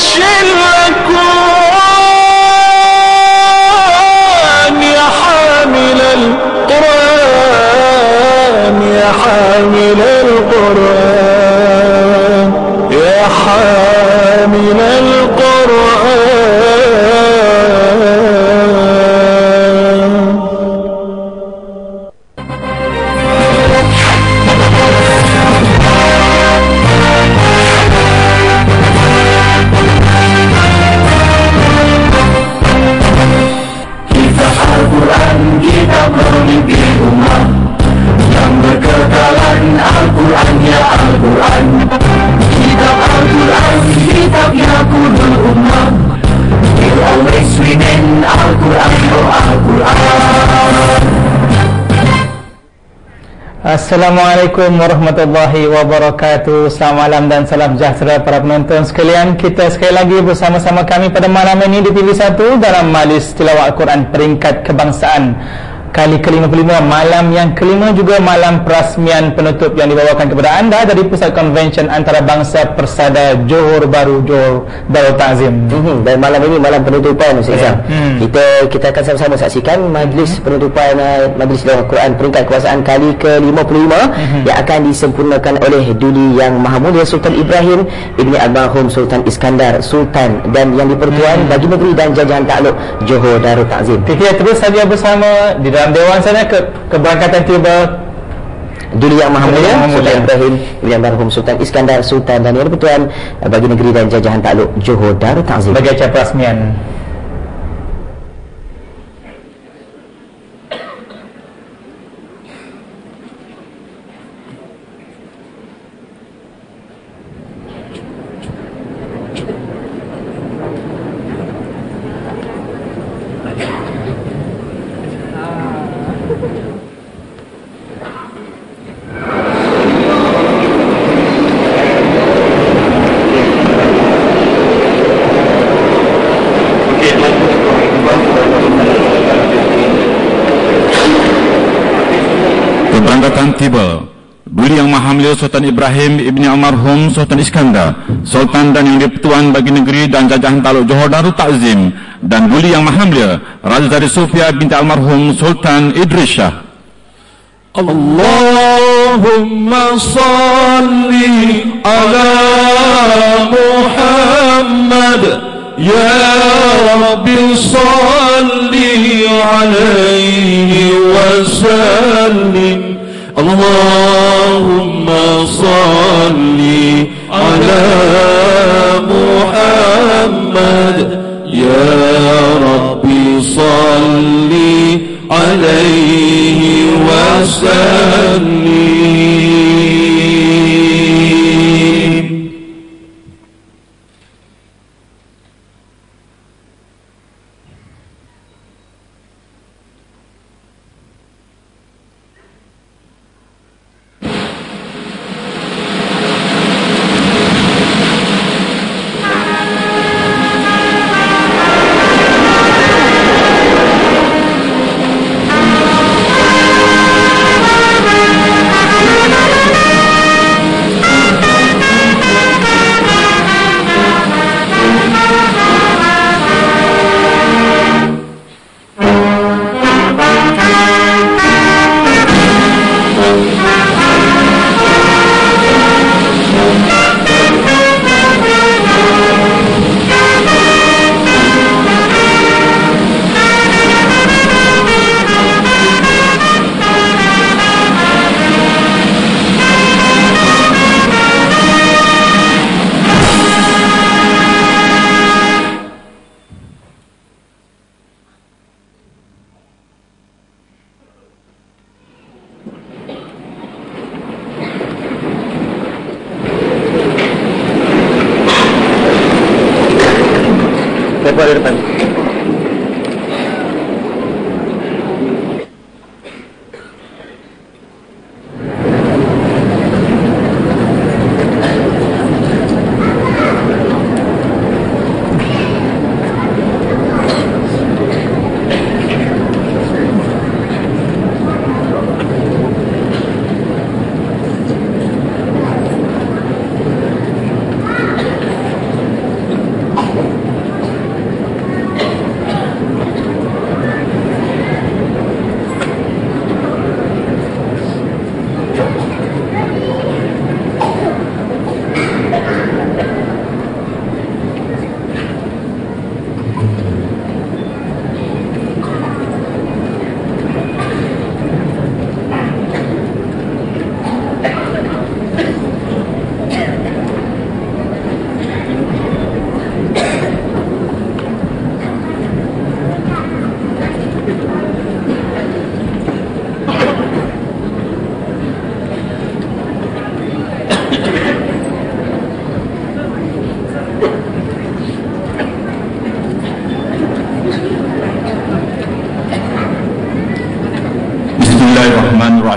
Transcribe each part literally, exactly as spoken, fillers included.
القرآن يا حامل القرآن يا حامل القرآن يا حامل القرآن. Kita Al-Quran, kita memimpin umat yang berkekalan. Al-Quran ya Al-Quran, kitab Al-Quran, kitab ya kudul umat. You always remain Al-Quran, oh Al-Quran. Assalamualaikum warahmatullahi wabarakatuh. Selamat malam dan salam sejahtera para penonton sekalian. Kita sekali lagi bersama-sama kami pada malam ini di T V satu dalam Majlis Tilawah Al-Quran Peringkat Kebangsaan kali ke lima puluh lima, malam yang kelima juga malam perasmian penutup yang dibawakan kepada anda dari Pusat Konvensyen Antarabangsa Persada Johor Bahru, Johor Darul Ta'zim. Mm-hmm. Dan malam ini malam penutupan Ustaz Izzam. Mm. Kita kita akan sama-sama saksikan majlis mm-hmm. penutupan uh, Majlis Tilawah Al-Quran Peringkat Kekuasaan kali ke lima puluh lima mm-hmm. yang akan disempurnakan oleh Duli Yang Maha Mulia Sultan Ibrahim Ibni Almarhum Sultan Iskandar Sultan dan Yang di-Pertuan mm-hmm. Bagi Negeri dan Jajahan Takluk Johor Darul Ta'zim. Kita terus saja bersama di dalam dewan sana ke keberangkatan tiba Duli Yang Maha Mulia Sultan Ibrahim Ibni Almarhum Sultan Iskandar Sultan dan Yang di-Pertuan Bagi Negeri dan Jajahan Takluk Johor Darul Ta'zim sebagai acara perasmian. Tiba Duli Yang Maha Mulia Sultan Ibrahim Ibni Almarhum Sultan Iskandar Sultan dan Yang di-Pertuan Bagi Negeri dan Jajahan Takluk Johor Darul Ta'zim dan Duli Yang Maha Mulia Raja Zarith Sofiah binti Almarhum Sultan Idris Shah. Allahumma salli ala Muhammad ya Rabbi salli alaihi wa sallim. Allahumma salli ala Muhammad ya Rabbi salli alaihi wa sallim.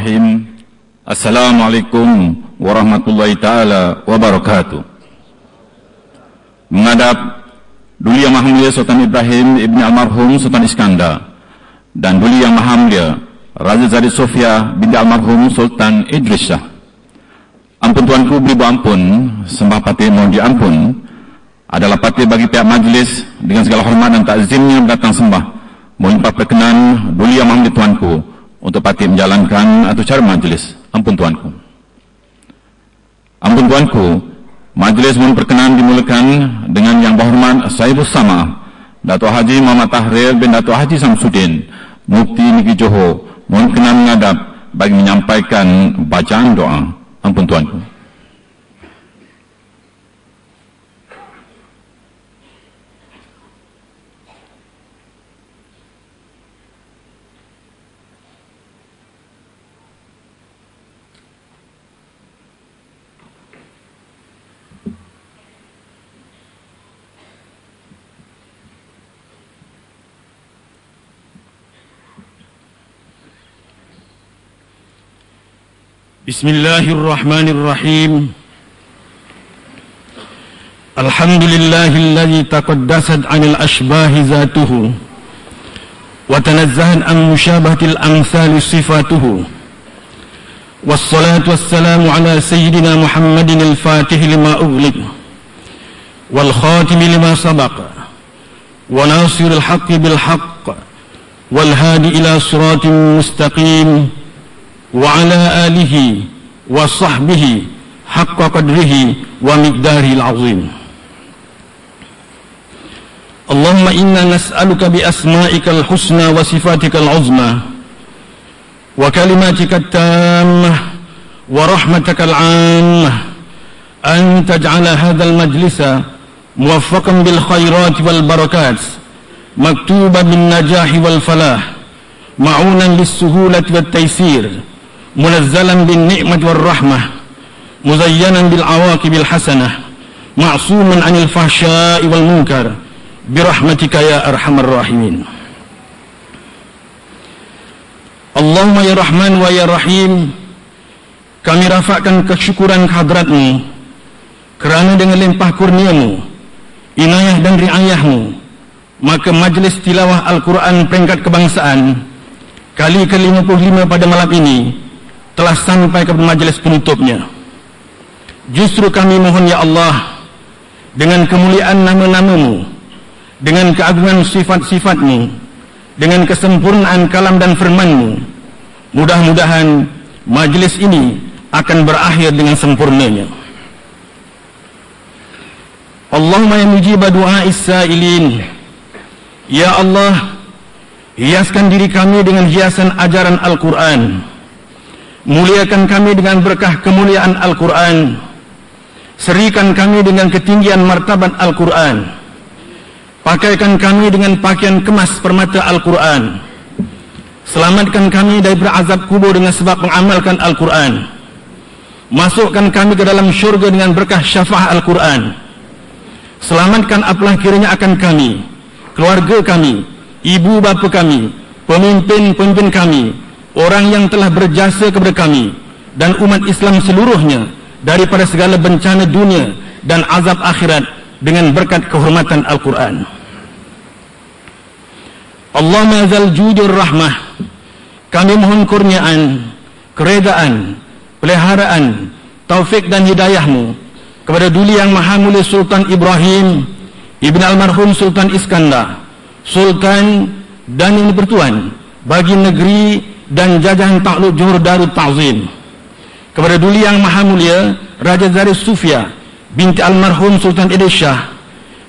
Bismillahirrahmanirrahim. Assalamualaikum warahmatullahi ta'ala wabarakatuh. Menghadap Duli Yang Maha Mulia Sultan Ibrahim Ibn Almarhum Sultan Iskandar dan Duli Yang Maha Mulia Raja Zarith Sofiah binti Almarhum Sultan Idris Shah. Ampun Tuanku beribu ampun, sembah patih mohon diampun. Adalah patih bagi pihak majlis dengan segala hormat dan takzimnya datang sembah. Mohon perkenan Duli Yang Maha Mulia Tuanku untuk patih menjalankan atau cara majlis. Ampun Tuanku. Ampun Tuanku, majlis mohon perkenan dimulakan dengan yang berhormat Sayyidus Sama Datuk Haji Muhammad Tahrir bin Datuk Haji Samsudin Mufti Negeri Johor. Mohon perkenan menghadap bagi menyampaikan bacaan doa. Ampun Tuanku. Bismillahirrahmanirrahim. Alhamdulillahillazi taqaddasat 'anil ashbahi zatuhu wa tanazzahan an musyabahatil amsal sifatuhu. Wassalatu wassalamu ala sayyidina Muhammadin al-Fatih lima ughliq wal khatim lima sabaq wa nasiril haqqi bil haqq wal hadi ila siratin mustaqim. وعلى آله وصحبه حق قدره ومقداره العظيم اللهم إنا نسألك بأسمائك الحسنى وصفاتك العظمى وكلماتك التامة ورحمتك العامة أن تجعل هذا المجلس موفقا بالخيرات والبركات مكتوبا بالنجاح والفلاح معونا للسهولة والتيسير منزلا بالنعمة والرحمة مزينا بالعواقب الحسنة معصوما عن الفحشاء والمنكر برحمتك يا أرحم الراحمين اللهم يا رحمن ويا رحيم. Kami rafakkan kesyukuran kehadratmu kerana dengan limpah kurniamu, inayah dan riayahmu, maka majlis tilawah Al-Quran peringkat kebangsaan kali ke lima puluh lima pada malam ini telah sampai kepada majlis penutupnya. Justru kami mohon ya Allah, dengan kemuliaan nama-namamu, dengan keagungan sifat-sifatmu, dengan kesempurnaan kalam dan firmanmu, mudah-mudahan majlis ini akan berakhir dengan sempurnanya. Allahumma ya mujiba du'a is-sa'ilin. Ya Allah, hiaskan diri kami dengan hiasan ajaran Al-Quran. Muliakan kami dengan berkah kemuliaan Al-Quran. Serikan kami dengan ketinggian martabat Al-Quran. Pakaikan kami dengan pakaian kemas permata Al-Quran. Selamatkan kami dari azab kubur dengan sebab mengamalkan Al-Quran. Masukkan kami ke dalam syurga dengan berkah syafaat Al-Quran. Selamatkan apalah kiranya akan kami, keluarga kami, ibu bapa kami, pemimpin-pemimpin kami, orang yang telah berjasa kepada kami dan umat Islam seluruhnya daripada segala bencana dunia dan azab akhirat dengan berkat kehormatan Al-Quran. Allahumma zal jujur rahmah. Kami mohon kurniaan, keredaan, peliharaan, taufik dan hidayahmu kepada Duli Yang Maha Mulia Sultan Ibrahim Ibn Almarhum Sultan Iskandar, Sultan dan Yang Dipertuan bagi negeri dan jajahan takluk Johor Darul Ta'zim, kepada Duli Yang Maha Mulia Raja Zarith Sofiah binti Almarhum Sultan Idris Shah,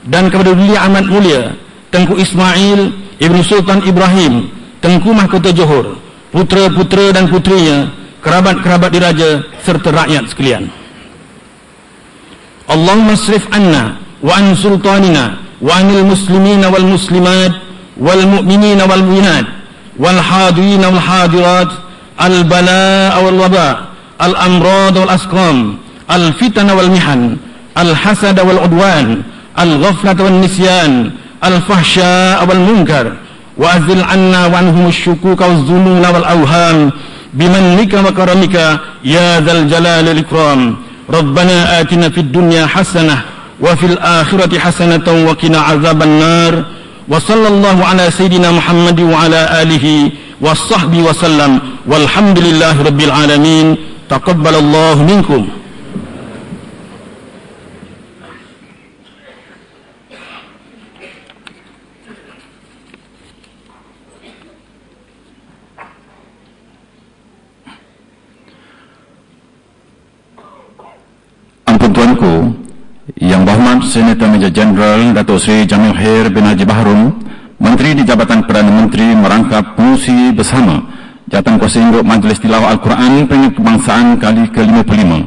dan kepada Duli Yang Amat Mulia Tengku Ismail Ibn Sultan Ibrahim Tengku Mahkota Johor, putera-putera dan putrinya, kerabat-kerabat diraja serta rakyat sekalian. Allahumma srif anna wa an sultanina wa anil muslimina wal muslimat wal mu'minina wal mu'minat والحاضرين والحاضرات البلاء والوباء الأمراض والأسقام الفتن والمحن الحسد والعدوان الغفلة والنسيان الفحشاء والمنكر وأزل عنا وعنهم الشكوك والظنون والأوهام bimannika wa karamika ya dzal jalali wal ikram. Rabbana atina fid dunya hasanah wa fil akhirati hasanatan wa qina azaban nar. Wa sallallahu ala sayidina Muhammad wa ala alihi wa sahbihi wa sallam. Walhamdulillahi rabbil alamin. Taqabbalallahu minkum. Tuanku Yang Berhormat Senator Major Jeneral Datuk Seri Jamil Khair bin Haji Bahrum, Menteri di Jabatan Perdana Menteri merangkap pengurusi bersama Jawatankuasa Induk Majlis Tilawah Al-Quran Peringkat Kebangsaan kali ke lima puluh lima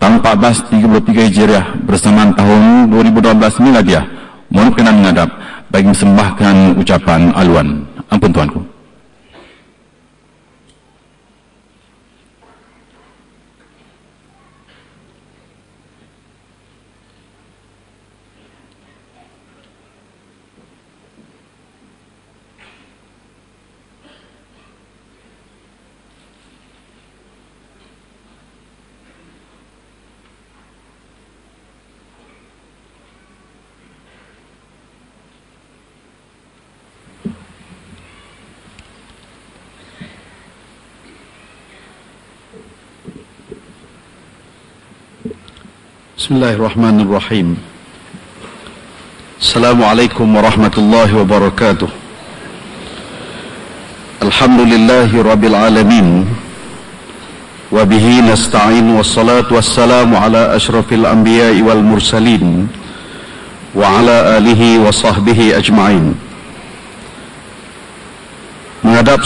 tahun seribu empat ratus tiga puluh tiga Hijriah bersamaan tahun dua ribu dua belas Miladiah. Mohon berkenan menghadap bagi mempersembahkan ucapan aluan. Ampun Tuanku. Bismillahirrahmanirrahim. Assalamualaikum warahmatullahi wabarakatuh. Alhamdulillahi rabbil alamin. Wa bihi nasta'in wassalatu wassalamu ala asyrafil anbiya'i wal mursalin wa ala alihi wa sahbihi ajma'in. Menghadap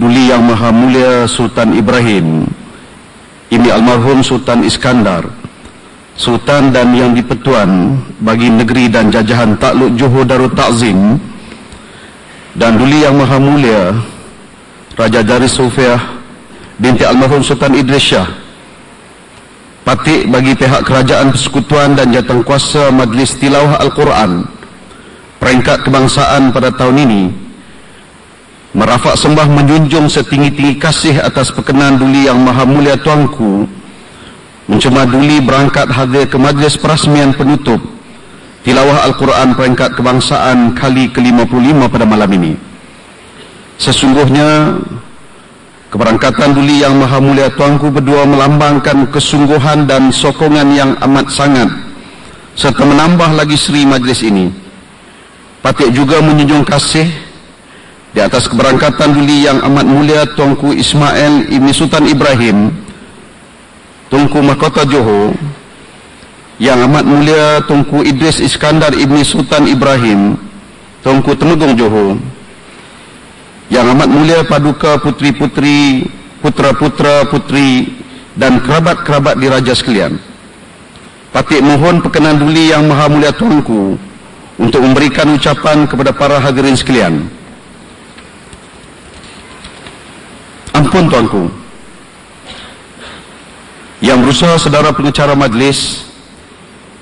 Duli Yang Maha Mulia Sultan Ibrahim, Ibni Almarhum Sultan Iskandar, Sultan dan Yang di-Pertuan bagi negeri dan jajahan takluk Johor Darul Ta'zim, dan Duli Yang Maha Mulia Raja Zarith Sofiah binti Almarhum Sultan Idris Shah, patik bagi pihak kerajaan persekutuan dan jawatankuasa Majlis Tilawah Al-Quran Peringkat Kebangsaan pada tahun ini, merafak sembah menjunjung setinggi-tinggi kasih atas perkenan Duli Yang Maha Mulia Tuanku mencemar duli berangkat hadir ke majlis perasmian penutup Tilawah Al-Quran Peringkat Kebangsaan kali ke lima puluh lima pada malam ini. Sesungguhnya keberangkatan Duli Yang Maha Mulia Tuanku berdua melambangkan kesungguhan dan sokongan yang amat sangat, serta menambah lagi seri majlis ini. Patik juga menjunjung kasih di atas keberangkatan Duli Yang Amat Mulia Tengku Ismail Ibni Sultan Ibrahim, Tengku Mahkota Johor, Yang Amat Mulia Tengku Idris Iskandar Ibni Sultan Ibrahim, Tengku Temegung Johor, Yang Amat Mulia Paduka Puteri-Puteri, Putra-Putra Puteri dan kerabat-kerabat diraja sekalian. Patik mohon perkenan Duli Yang Maha Mulia Tuanku untuk memberikan ucapan kepada para hadirin sekalian. Ampun Tuanku. Yang Berusaha Saudara Pengecara Majlis,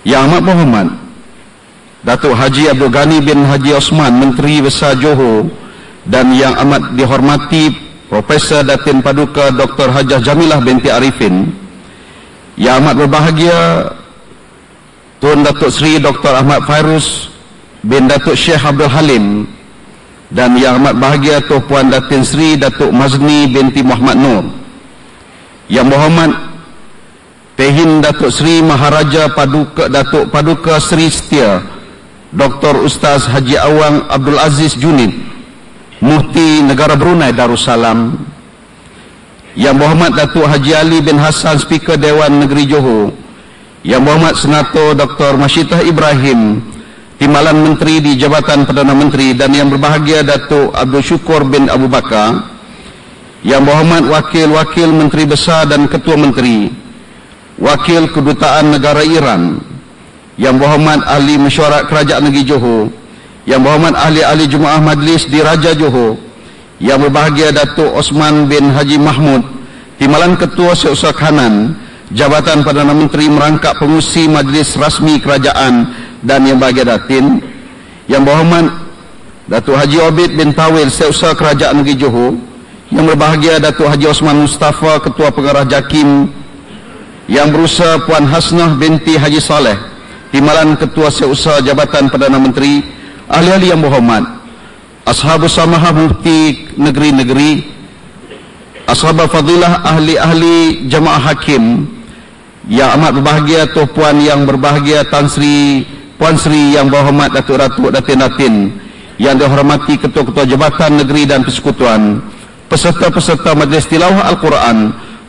Yang Amat Muhammad Datuk Haji Abdul Ghani bin Haji Osman, Menteri Besar Johor, dan Yang Amat Dihormati Profesor Datin Paduka Doktor Hajah Jamilah binti Arifin, Yang Amat Berbahagia Tuan Datuk Seri Doktor Ahmad Fairuz bin Datuk Syekh Abdul Halim, dan Yang Amat Bahagia Tuan Puan Datin Seri Datuk Mazni binti Muhammad Nur, Yang Muhammad Pehin Datuk Seri Maharaja Paduka Datuk Paduka Seri Setia Doktor Ustaz Haji Awang Abdul Aziz Junid, Mufti Negara Brunei Darussalam, Yang Berhormat Datuk Haji Ali bin Hassan Speaker Dewan Negeri Johor, Yang Berhormat Senator Doktor Masyidah Ibrahim, Timbalan Menteri di Jabatan Perdana Menteri, dan Yang Berbahagia Datuk Abdul Shukor bin Abu Bakar, Yang Berhormat Wakil-Wakil Menteri Besar dan Ketua Menteri, Wakil Kedutaan Negara Iran, Yang Berhormat Ahli Mesyuarat Kerajaan Negeri Johor, Yang Berhormat Ahli-Ahli Jemaah Majlis Diraja Johor, Yang Berbahagia Datuk Osman bin Haji Mahmud, Timbalan Ketua Seusaha Kanan Jabatan Perdana Menteri merangkap pengurusi Majlis Rasmi Kerajaan, dan Yang Berbahagia Datin, Yang Berhormat Datuk Haji Obed bin Tawil Seusaha Kerajaan Negeri Johor, Yang berbahagia Datuk Haji Osman Mustafa, Ketua Pengarah JAKIM. Yang berusaha Puan Hasnah binti Haji Saleh, Himalan Ketua Setiausaha Jabatan Perdana Menteri. Ahli-ahli yang berhormat, Ashabus Samaha Mufti Negeri-Negeri, Ashabul Fadilah, ahli-ahli Jemaah Hakim. Yang amat berbahagia Tuan Puan yang berbahagia Tan Sri, Puan Sri yang berhormat Datuk-Datuk, Datin-Datin yang dihormati Ketua-Ketua Jabatan Negeri dan Persekutuan, peserta-peserta Majlis Tilawah Al-Quran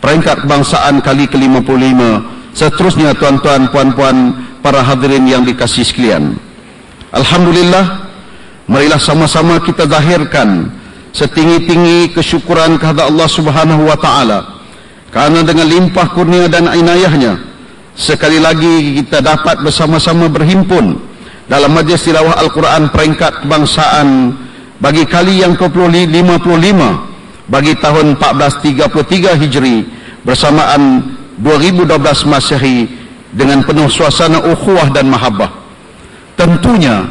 peringkat kebangsaan kali ke lima puluh lima, seterusnya tuan-tuan, puan-puan, para hadirin yang dikasihi sekalian. Alhamdulillah, marilah sama-sama kita zahirkan setinggi-tinggi kesyukuran kehadrat Allah Subhanahu wa taala, kerana dengan limpah kurnia dan inayahnya sekali lagi kita dapat bersama-sama berhimpun dalam majlis tilawah Al-Quran peringkat kebangsaan bagi kali yang ke lima puluh lima bagi tahun seribu empat ratus tiga puluh tiga Hijri bersamaan dua ribu dua belas Masehi, dengan penuh suasana ukhuwah dan mahabbah. Tentunya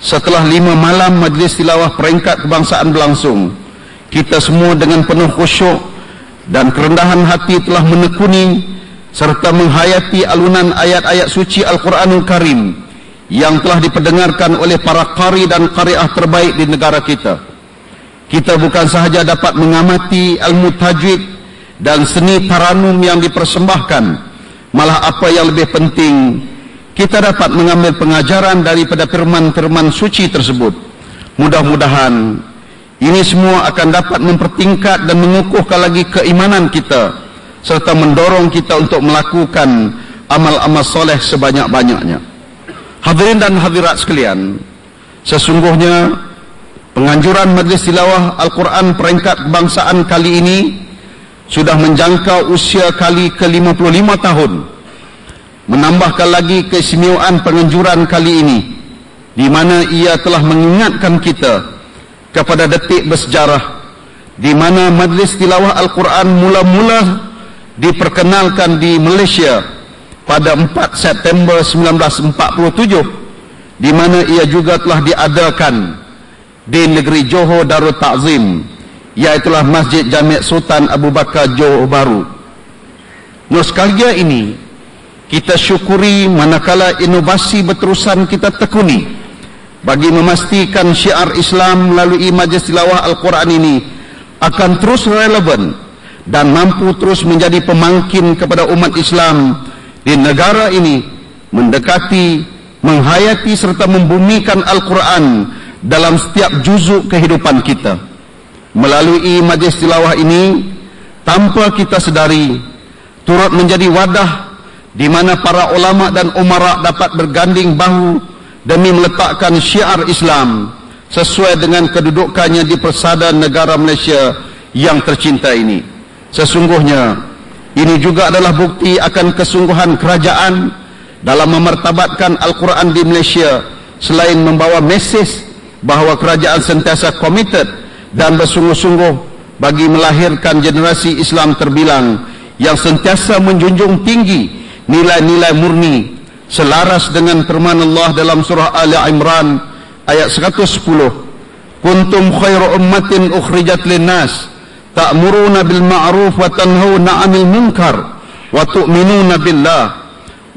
setelah lima malam majlis tilawah peringkat kebangsaan berlangsung, kita semua dengan penuh khusyuk dan kerendahan hati telah menekuni serta menghayati alunan ayat-ayat suci Al-Quranul Karim yang telah diperdengarkan oleh para qari dan qariah terbaik di negara kita. Kita bukan sahaja dapat mengamati ilmu tajwid dan seni taranum yang dipersembahkan, malah apa yang lebih penting, kita dapat mengambil pengajaran daripada firman-firman suci tersebut. Mudah-mudahan ini semua akan dapat mempertingkat dan mengukuhkan lagi keimanan kita serta mendorong kita untuk melakukan amal-amal soleh sebanyak-banyaknya. Hadirin dan hadirat sekalian, sesungguhnya penganjuran Majlis Tilawah Al-Quran peringkat kebangsaan kali ini sudah menjangkau usia kali ke lima puluh lima tahun. Menambahkan lagi keistimewaan penganjuran kali ini, di mana ia telah mengingatkan kita kepada detik bersejarah di mana Majlis Tilawah Al-Quran mula-mula diperkenalkan di Malaysia pada empat September seribu sembilan ratus empat puluh tujuh, di mana ia juga telah diadakan di negeri Johor Darul Ta'zim, iaitulah Masjid Jami' Sultan Abu Bakar Johor Bahru. Nostalgia ini kita syukuri manakala inovasi berterusan kita tekuni bagi memastikan syiar Islam melalui Majlis Tilawah Al-Quran ini akan terus relevan dan mampu terus menjadi pemangkin kepada umat Islam di negara ini mendekati, menghayati serta membumikan Al-Quran dalam setiap juzuk kehidupan kita. Melalui Majlis Tilawah ini, tanpa kita sedari, turut menjadi wadah di mana para ulama dan umara dapat berganding bahu demi meletakkan syiar Islam sesuai dengan kedudukannya di persada negara Malaysia yang tercinta ini. Sesungguhnya ini juga adalah bukti akan kesungguhan kerajaan dalam memertabatkan Al-Quran di Malaysia, selain membawa mesej bahawa kerajaan sentiasa komited dan bersungguh-sungguh bagi melahirkan generasi Islam terbilang yang sentiasa menjunjung tinggi nilai-nilai murni selaras dengan firman Allah dalam surah Ali Imran ayat seratus sepuluh, kuntum khairu ummatin ukhrijat linnas ta'muruna bil ma'ruf wa tanhauna 'anil munkar wa tu'minuna billah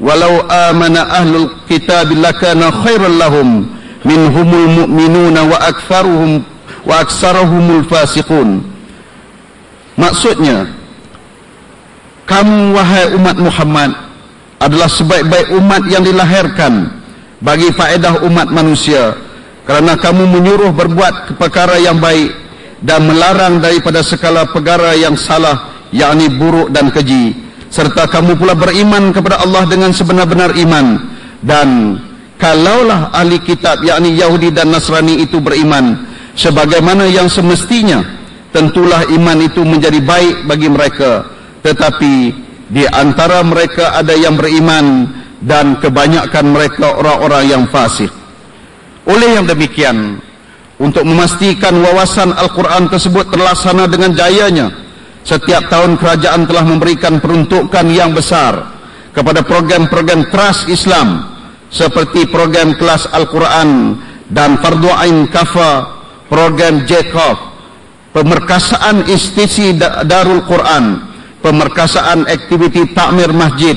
walau amana ahlul kitabi lakana khairal lahum minhumul mu'minuna wa aktsaruhum wa aktsaruhumul fasiqun. Maksudnya, kamu wahai umat Muhammad adalah sebaik-baik umat yang dilahirkan bagi faedah umat manusia, kerana kamu menyuruh berbuat perkara yang baik dan melarang daripada segala perkara yang salah, yakni buruk dan keji, serta kamu pula beriman kepada Allah dengan sebenar-benar iman. Dan kalaulah ahli kitab yakni Yahudi dan Nasrani itu beriman sebagaimana yang semestinya, tentulah iman itu menjadi baik bagi mereka, tetapi di antara mereka ada yang beriman dan kebanyakan mereka orang-orang yang fasik. Oleh yang demikian, untuk memastikan wawasan Al-Quran tersebut terlaksana dengan jayanya, setiap tahun kerajaan telah memberikan peruntukan yang besar kepada program-program teras Islam seperti program kelas Al-Quran dan Fardhu Ain Kafa, program J K A F, pemerkasaan istisi Darul Quran, pemerkasaan aktiviti takmir masjid,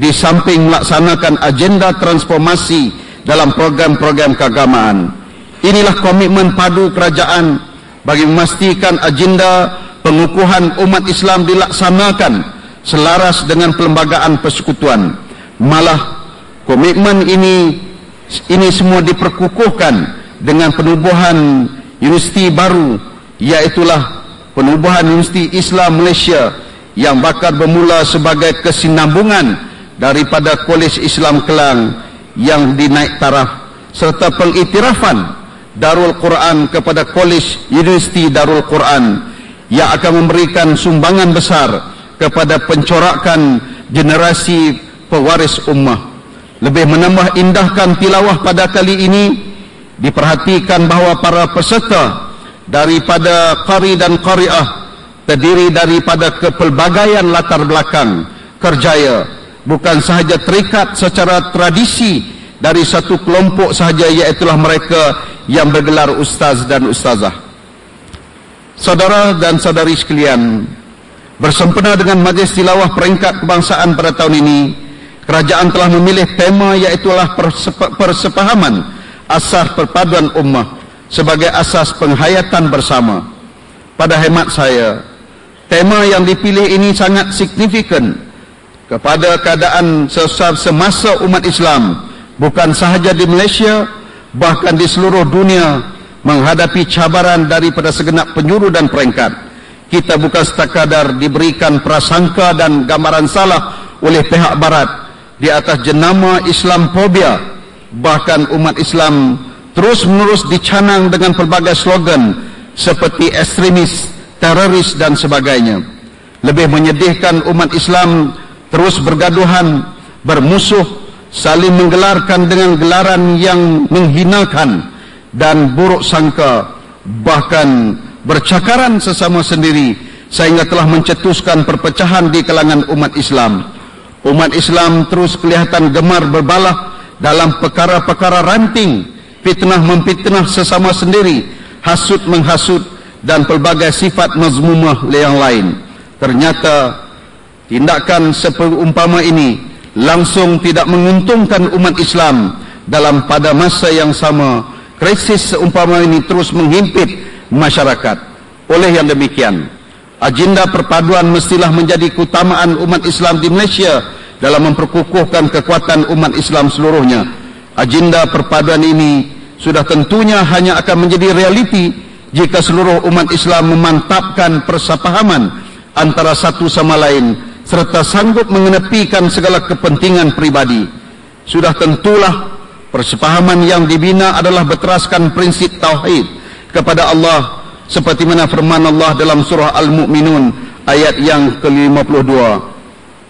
di samping melaksanakan agenda transformasi dalam program-program keagamaan. Inilah komitmen padu kerajaan bagi memastikan agenda pengukuhan umat Islam dilaksanakan selaras dengan pelembagaan persekutuan. Malah komitmen ini ini semua diperkukuhkan dengan penubuhan universiti baru, iaitulah penubuhan Universiti Islam Malaysia yang bakal bermula sebagai kesinambungan daripada Kolej Islam Kelang yang dinaik taraf, serta pengiktirafan Darul Quran kepada Kolej Universiti Darul Quran yang akan memberikan sumbangan besar kepada pencorakan generasi pewaris ummah. Lebih menambah indahkan tilawah pada kali ini, diperhatikan bahawa para peserta daripada qari dan qariah terdiri daripada kepelbagaian latar belakang kerjaya, bukan sahaja terikat secara tradisi dari satu kelompok sahaja, iaitulah mereka yang bergelar ustaz dan ustazah. Saudara dan saudari sekalian, bersempena dengan majlis tilawah peringkat kebangsaan pada tahun ini, kerajaan telah memilih tema iaitulah persepahaman asas perpaduan ummah sebagai asas penghayatan bersama. Pada hemat saya, tema yang dipilih ini sangat signifikan kepada keadaan sesar semasa umat Islam, bukan sahaja di Malaysia, bahkan di seluruh dunia, menghadapi cabaran daripada segenap penjuru dan peringkat. Kita bukan sekadar diberikan prasangka dan gambaran salah oleh pihak barat di atas jenama Islamophobia, bahkan umat Islam terus-menerus dicanang dengan pelbagai slogan seperti ekstremis, teroris dan sebagainya. Lebih menyedihkan, umat Islam terus bergaduhan, bermusuh, saling menggelarkan dengan gelaran yang menghinakan dan buruk sangka, bahkan bercakaran sesama sendiri, sehingga telah mencetuskan perpecahan di kalangan umat Islam. Umat Islam terus kelihatan gemar berbalah dalam perkara-perkara ranting, fitnah memfitnah sesama sendiri, hasut menghasut dan pelbagai sifat mazmumah yang lain. Ternyata tindakan seumpama ini langsung tidak menguntungkan umat Islam. Dalam pada masa yang sama, krisis seumpama ini terus menghimpit masyarakat. Oleh yang demikian, agenda perpaduan mestilah menjadi keutamaan umat Islam di Malaysia dalam memperkukuhkan kekuatan umat Islam seluruhnya. Agenda perpaduan ini sudah tentunya hanya akan menjadi realiti jika seluruh umat Islam memantapkan persepahaman antara satu sama lain serta sanggup mengenepikan segala kepentingan pribadi. Sudah tentulah persepahaman yang dibina adalah berteraskan prinsip tauhid kepada Allah, seperti mana firman Allah dalam surah Al-Mu'minun ayat yang ke lima puluh dua.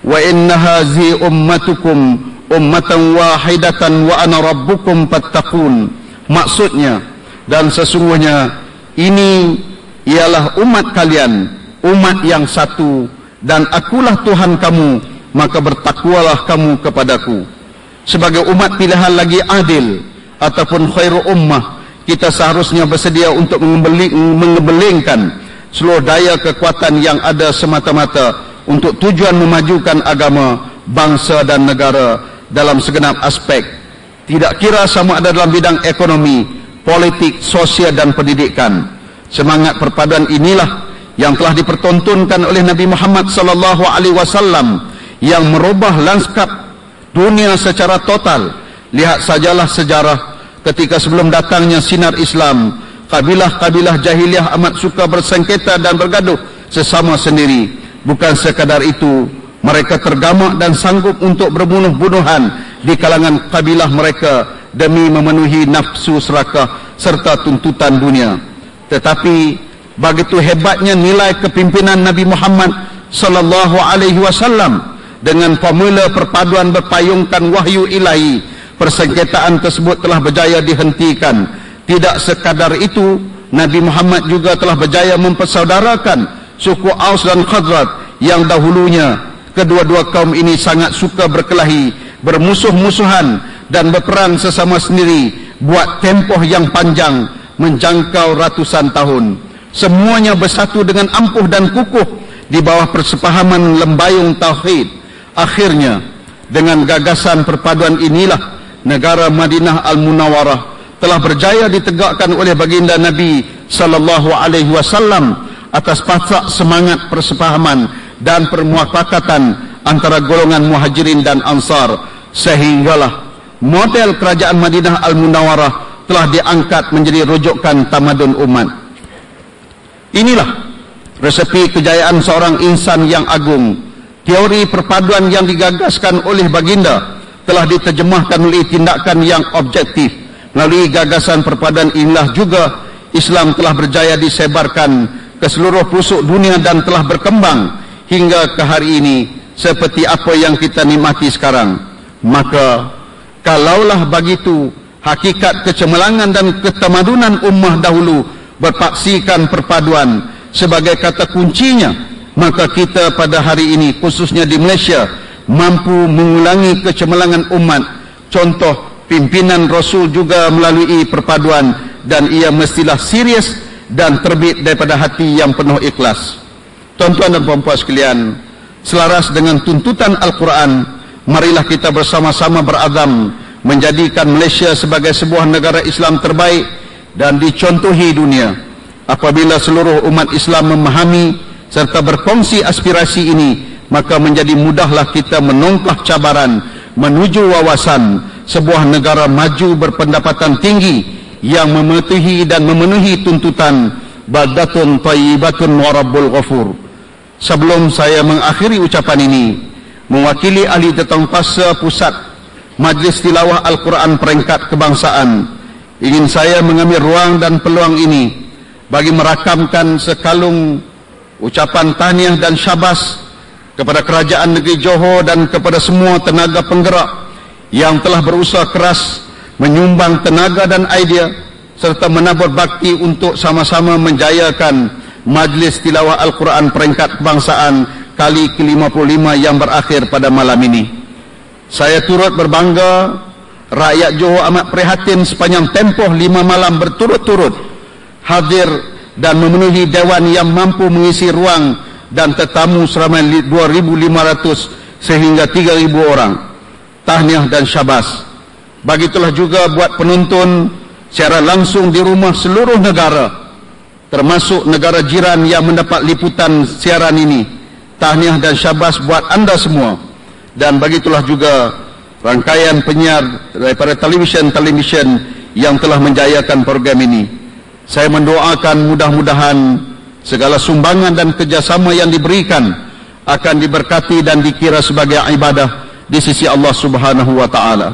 Wa inna hazi ummatukum ummatan wahidatan wa ana rabbukum fattaqun. Maksudnya, dan sesungguhnya ini ialah umat kalian, umat yang satu, dan akulah Tuhan kamu, maka bertakwalah kamu kepadaku. Sebagai umat pilihan lagi adil ataupun khairu ummah, kita seharusnya bersedia untuk mengembelingkan seluruh daya kekuatan yang ada semata-mata untuk tujuan memajukan agama, bangsa dan negara dalam segenap aspek, tidak kira sama ada dalam bidang ekonomi, politik, sosial dan pendidikan. Semangat perpaduan inilah yang telah dipertontonkan oleh Nabi Muhammad sallallahu alaihi wasallam yang merubah lanskap dunia secara total. Lihat sajalah sejarah ketika sebelum datangnya sinar Islam, kabilah-kabilah jahiliyah amat suka bersengketa dan bergaduh sesama sendiri. Bukan sekadar itu, mereka tergamak dan sanggup untuk berbunuh-bunuhan di kalangan kabilah mereka demi memenuhi nafsu serakah serta tuntutan dunia. Tetapi begitu hebatnya nilai kepimpinan Nabi Muhammad sallallahu alaihi wasallam dengan formula perpaduan berpayungkan wahyu ilahi, persengketaan tersebut telah berjaya dihentikan. Tidak sekadar itu, Nabi Muhammad juga telah berjaya mempersaudarakan suku Aus dan Khazraj yang dahulunya kedua-dua kaum ini sangat suka berkelahi, bermusuh-musuhan dan berperang sesama sendiri buat tempoh yang panjang menjangkau ratusan tahun. Semuanya bersatu dengan ampuh dan kukuh di bawah persepahaman lembayung tauhid. Akhirnya, dengan gagasan perpaduan inilah, negara Madinah Al-Munawarah telah berjaya ditegakkan oleh baginda Nabi sallallahu alaihi wasallam atas pasak semangat persepahaman dan permuafakatan antara golongan Muhajirin dan Ansar, sehinggalah model kerajaan Madinah Al-Munawarah telah diangkat menjadi rujukan tamadun umat. Inilah resepi kejayaan seorang insan yang agung. Teori perpaduan yang digagaskan oleh baginda telah diterjemahkan melalui tindakan yang objektif. Melalui gagasan perpaduan inilah juga Islam telah berjaya disebarkan ke seluruh pelosok dunia dan telah berkembang hingga ke hari ini seperti apa yang kita nikmati sekarang. Maka kalaulah begitu, hakikat kecemerlangan dan ketamadunan ummah dahulu berpaksikan perpaduan sebagai kata kuncinya, maka kita pada hari ini khususnya di Malaysia mampu mengulangi kecemerlangan umat. Contoh pimpinan Rasul juga melalui perpaduan, dan ia mestilah serius dan terbit daripada hati yang penuh ikhlas. Tuan-tuan dan puan-puan sekalian, selaras dengan tuntutan Al-Quran, marilah kita bersama-sama berazam menjadikan Malaysia sebagai sebuah negara Islam terbaik dan dicontohi dunia. Apabila seluruh umat Islam memahami serta berkongsi aspirasi ini, maka menjadi mudahlah kita menongkah cabaran menuju wawasan sebuah negara maju berpendapatan tinggi yang mematuhi dan memenuhi tuntutan baldatun thayyibatun wa rabbul ghafur. Sebelum saya mengakhiri ucapan ini, mewakili ahli Tetangkasa Pusat Majlis Tilawah Al-Quran Peringkat Kebangsaan, ingin saya mengambil ruang dan peluang ini bagi merakamkan sekalung ucapan tahniah dan syabas kepada Kerajaan Negeri Johor dan kepada semua tenaga penggerak yang telah berusaha keras menyumbang tenaga dan idea serta menabur bakti untuk sama-sama menjayakan Majlis Tilawah Al-Quran Peringkat Kebangsaan kali ke lima puluh lima yang berakhir pada malam ini. Saya turut berbangga rakyat Johor amat prihatin sepanjang tempoh lima malam berturut-turut hadir dan memenuhi dewan yang mampu mengisi ruang dan tetamu seramai dua ribu lima ratus sehingga tiga ribu orang. Tahniah dan syabas. Begitulah juga buat penonton secara langsung di rumah seluruh negara, termasuk negara jiran yang mendapat liputan siaran ini. Tahniah dan syabas buat anda semua. Dan begitulah juga rangkaian penyiar daripada televisyen-televisyen yang telah menjayakan program ini. Saya mendoakan mudah-mudahan segala sumbangan dan kerjasama yang diberikan akan diberkati dan dikira sebagai ibadah di sisi Allah Subhanahu Wa Taala.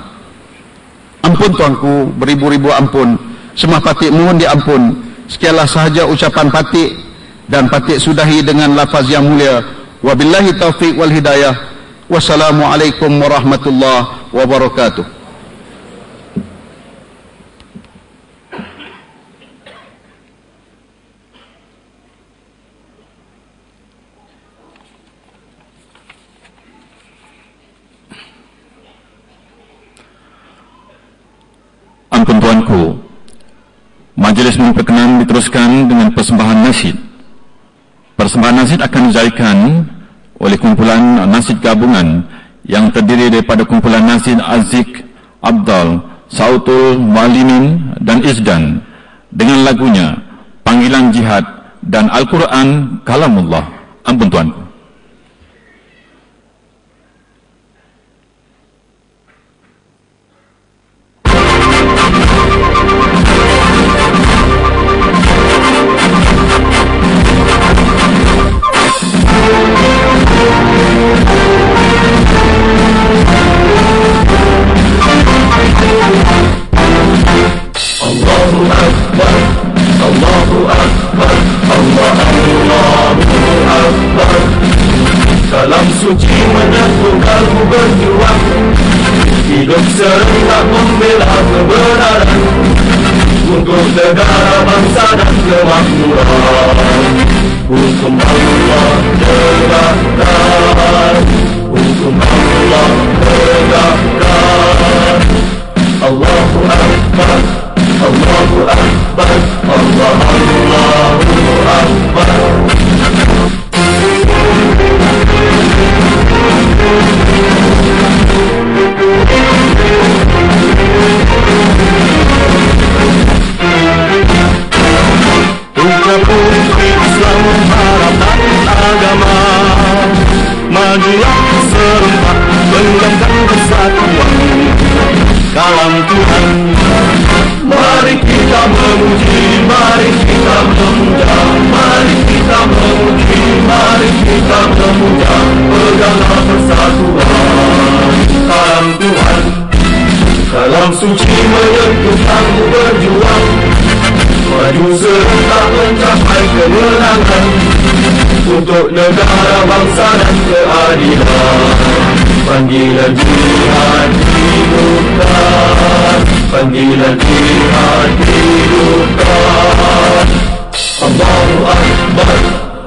Ampun tuanku, beribu-ribu ampun. Semua patik mohon diampun. Sekianlah sahaja ucapan patik, dan patik sudahi dengan lafaz yang mulia. Wabillahi taufiq wal hidayah. Wassalamualaikum warahmatullahi wabarakatuh. Ampun tuanku, majlis memperkenan diteruskan dengan persembahan nasyid. Persembahan nasyid akan dijayakan oleh kumpulan nasyid gabungan yang terdiri daripada kumpulan nasyid Azik, Abdal, Sautul, Mu'alimin dan Izdan dengan lagunya Panggilan Jihad dan Al-Quran Kalamullah. Ampun tuanku. Dalam suci menyatu kalbu berjuang, hidup serentak membela kebenaran, untuk negara bangsa dan kemakmuran. Hukum Allah tegakkan, hukum Allah tegakkan. Allahu Akbar, Allahu Akbar, Allah, Allahu Akbar. dalam Tuhan. Mari kita memuji, mari kita memuja, mari kita memuji, mari kita memuja, peganglah persatuan dalam Tuhan. Dalam suci menyentuh tangguh berjuang, maju serentak mencapai kemenangan, untuk negara, bangsa dan keadilan. Panggilan jihad hidupkan, panggilan jihad hidupkan. Allahu Akbar,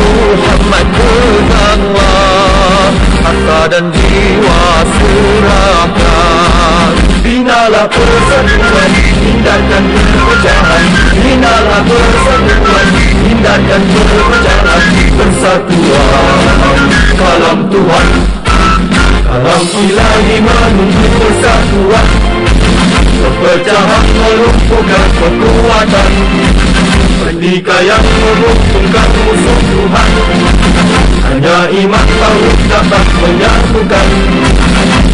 Muhammad menanglah, harta dan jiwa surahkan. Binalah persatuan, hindarkan perpecahan. Binalah persatuan, hindarkan perpecahan. Persatuan kalam Tuhan, kalam ilahi menuntut persatuan. Perpecahan melumpuhkan kekuatan, merdeka yang menguntungkan musuh Tuhan. Hanya iman tauhid dapat menyatukan,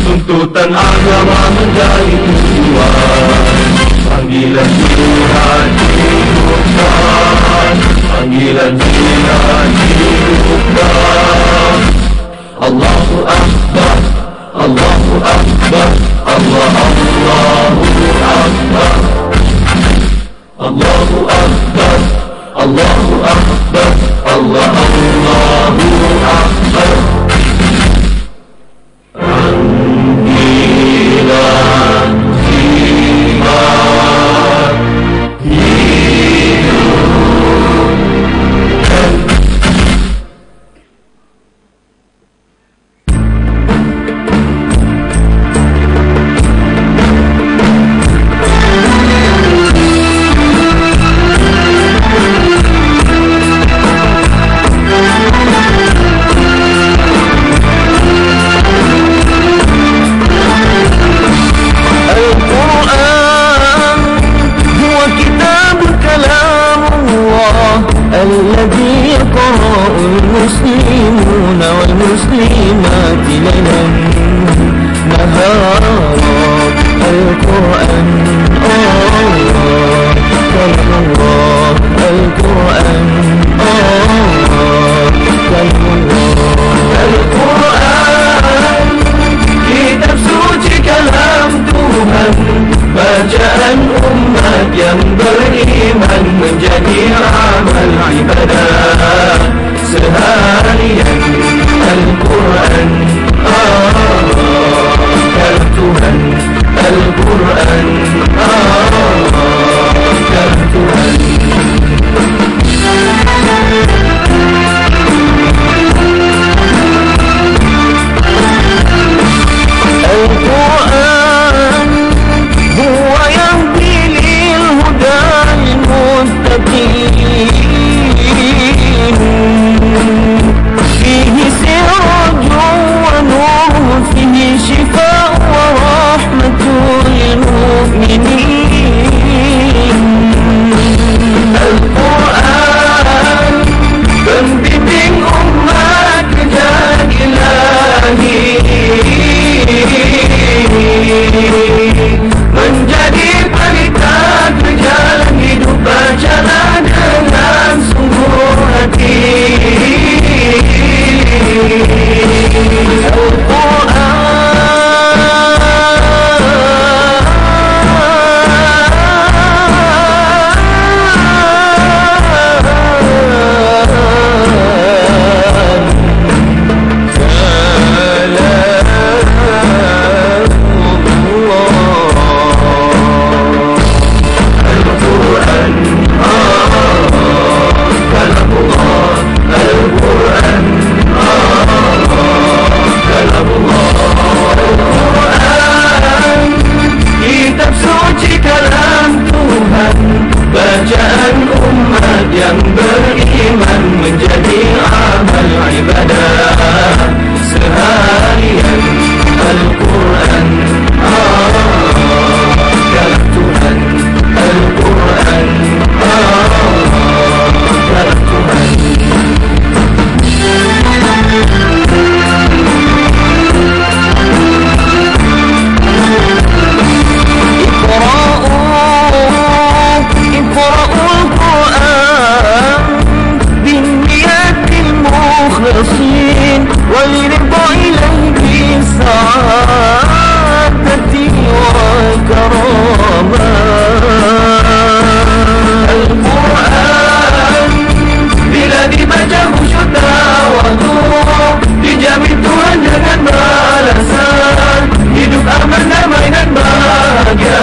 tuntutan agama menjadi tujuan. Panggilan jihad hidupkan, panggilan jihad hidupkan. Allahu Akbar, Allahu Akbar, Allah, Allahu Akbar. Allahu Akbar, Allahu Akbar, Allah, Allahu Akbar. Panggilan jihad hidupkan. Al-Quran, ah, Al-Quran. dengan bahagia.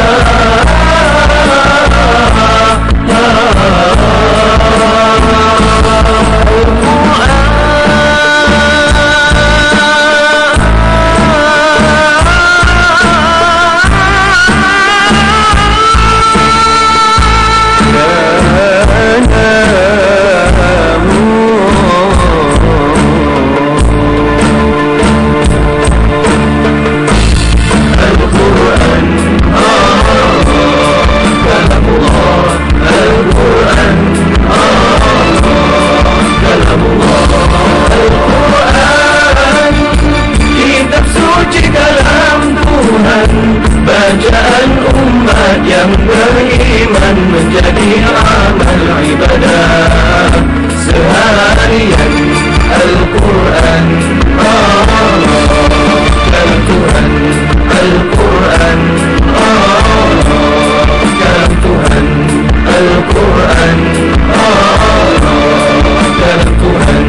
Bacaan umat yang beriman menjadi amal ibadah seharian. Al-Quran, Allah, Al-Quran, Al-Quran, Allah, dalam Tuhan, Al-Quran, Allah, dalam Tuhan.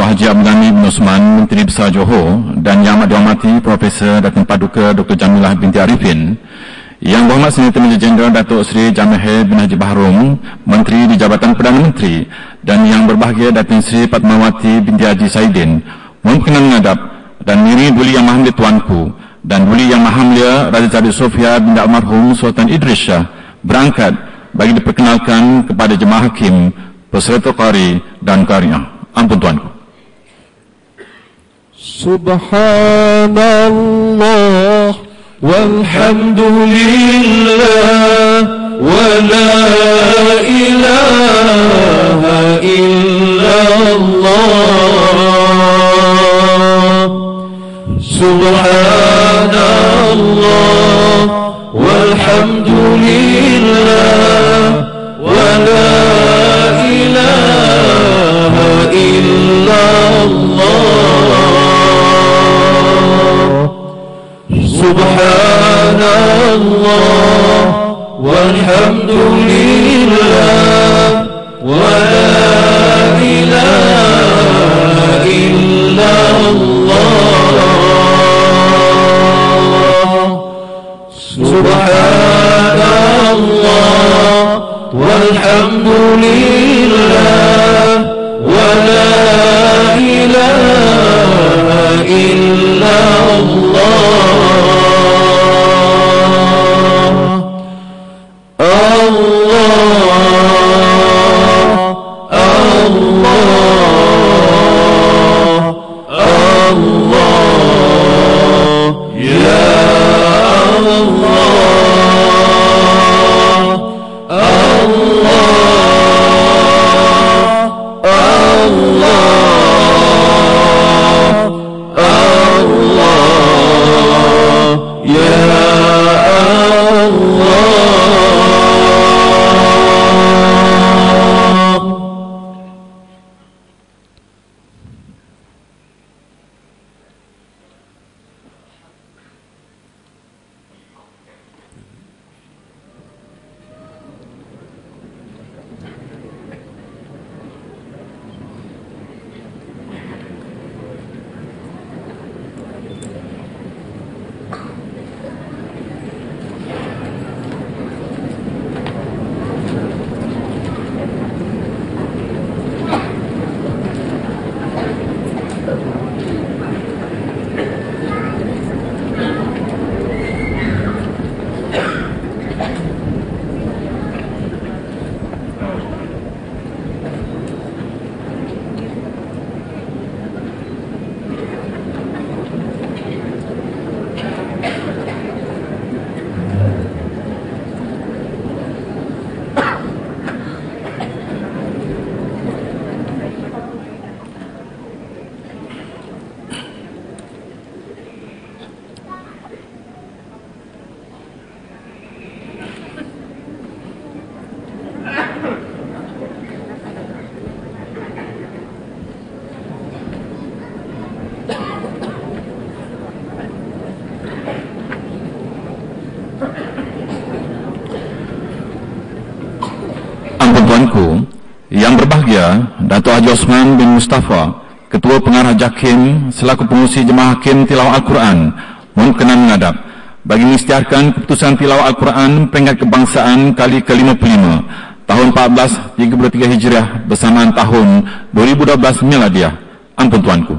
Haji Abdul Osman, Menteri Besar Johor, dan yang amat dihormati Profesor Datin Paduka Doktor Jamilah binti Arifin, yang berhormat Senator Jenderal Datuk Seri Jamil Khair bin Haji Bahrum, Menteri di Jabatan Perdana Menteri, dan yang berbahagia Datin Seri Fatmawati binti Haji Saidin, mohon berkenan menghadap dan diri Duli Yang Maha Mulia Tuanku dan Duli Yang Maha Mulia Raja Zarith Sofiah binti almarhum Sultan Idris Shah berangkat bagi diperkenalkan kepada jemaah hakim, peserta qari dan qariah. Ampun Tuanku. Subhanallah walhamdulillah wala ilaha illallah. Subhanallah walhamdulillah wala ilaha illallah. Subhanallah walhamdulillah wa la ilaha illallah. Subhanallah walhamdulillah wa la ilaha illallah. Allah, Allah, Allah. Allah, ya Allah, Allah, Allah, Allah, ya Datuk Haji Osman bin Mustafa, Ketua Pengarah Hakim, selaku pengurusi Jemaah Hakim Tilawah Al-Quran, mohon berkenan menghadap bagi mengisytiharkan keputusan Tilawah Al-Quran peringkat kebangsaan kali ke lima puluh lima tahun seribu empat ratus tiga puluh tiga Hijriah bersamaan tahun dua ribu dua belas Miladiah. Ampun Tuanku.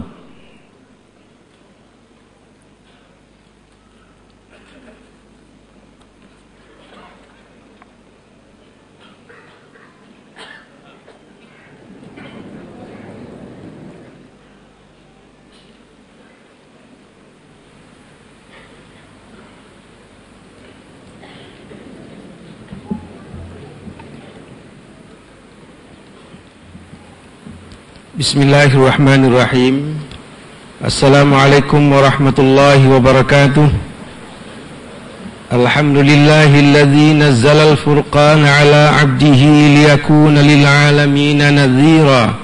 Bismillahirrahmanirrahim. Assalamualaikum warahmatullahi wabarakatuh. Alhamdulillahilladzi nazzala al-furqan ala abdihi liyakuna lil'alamin nadhira.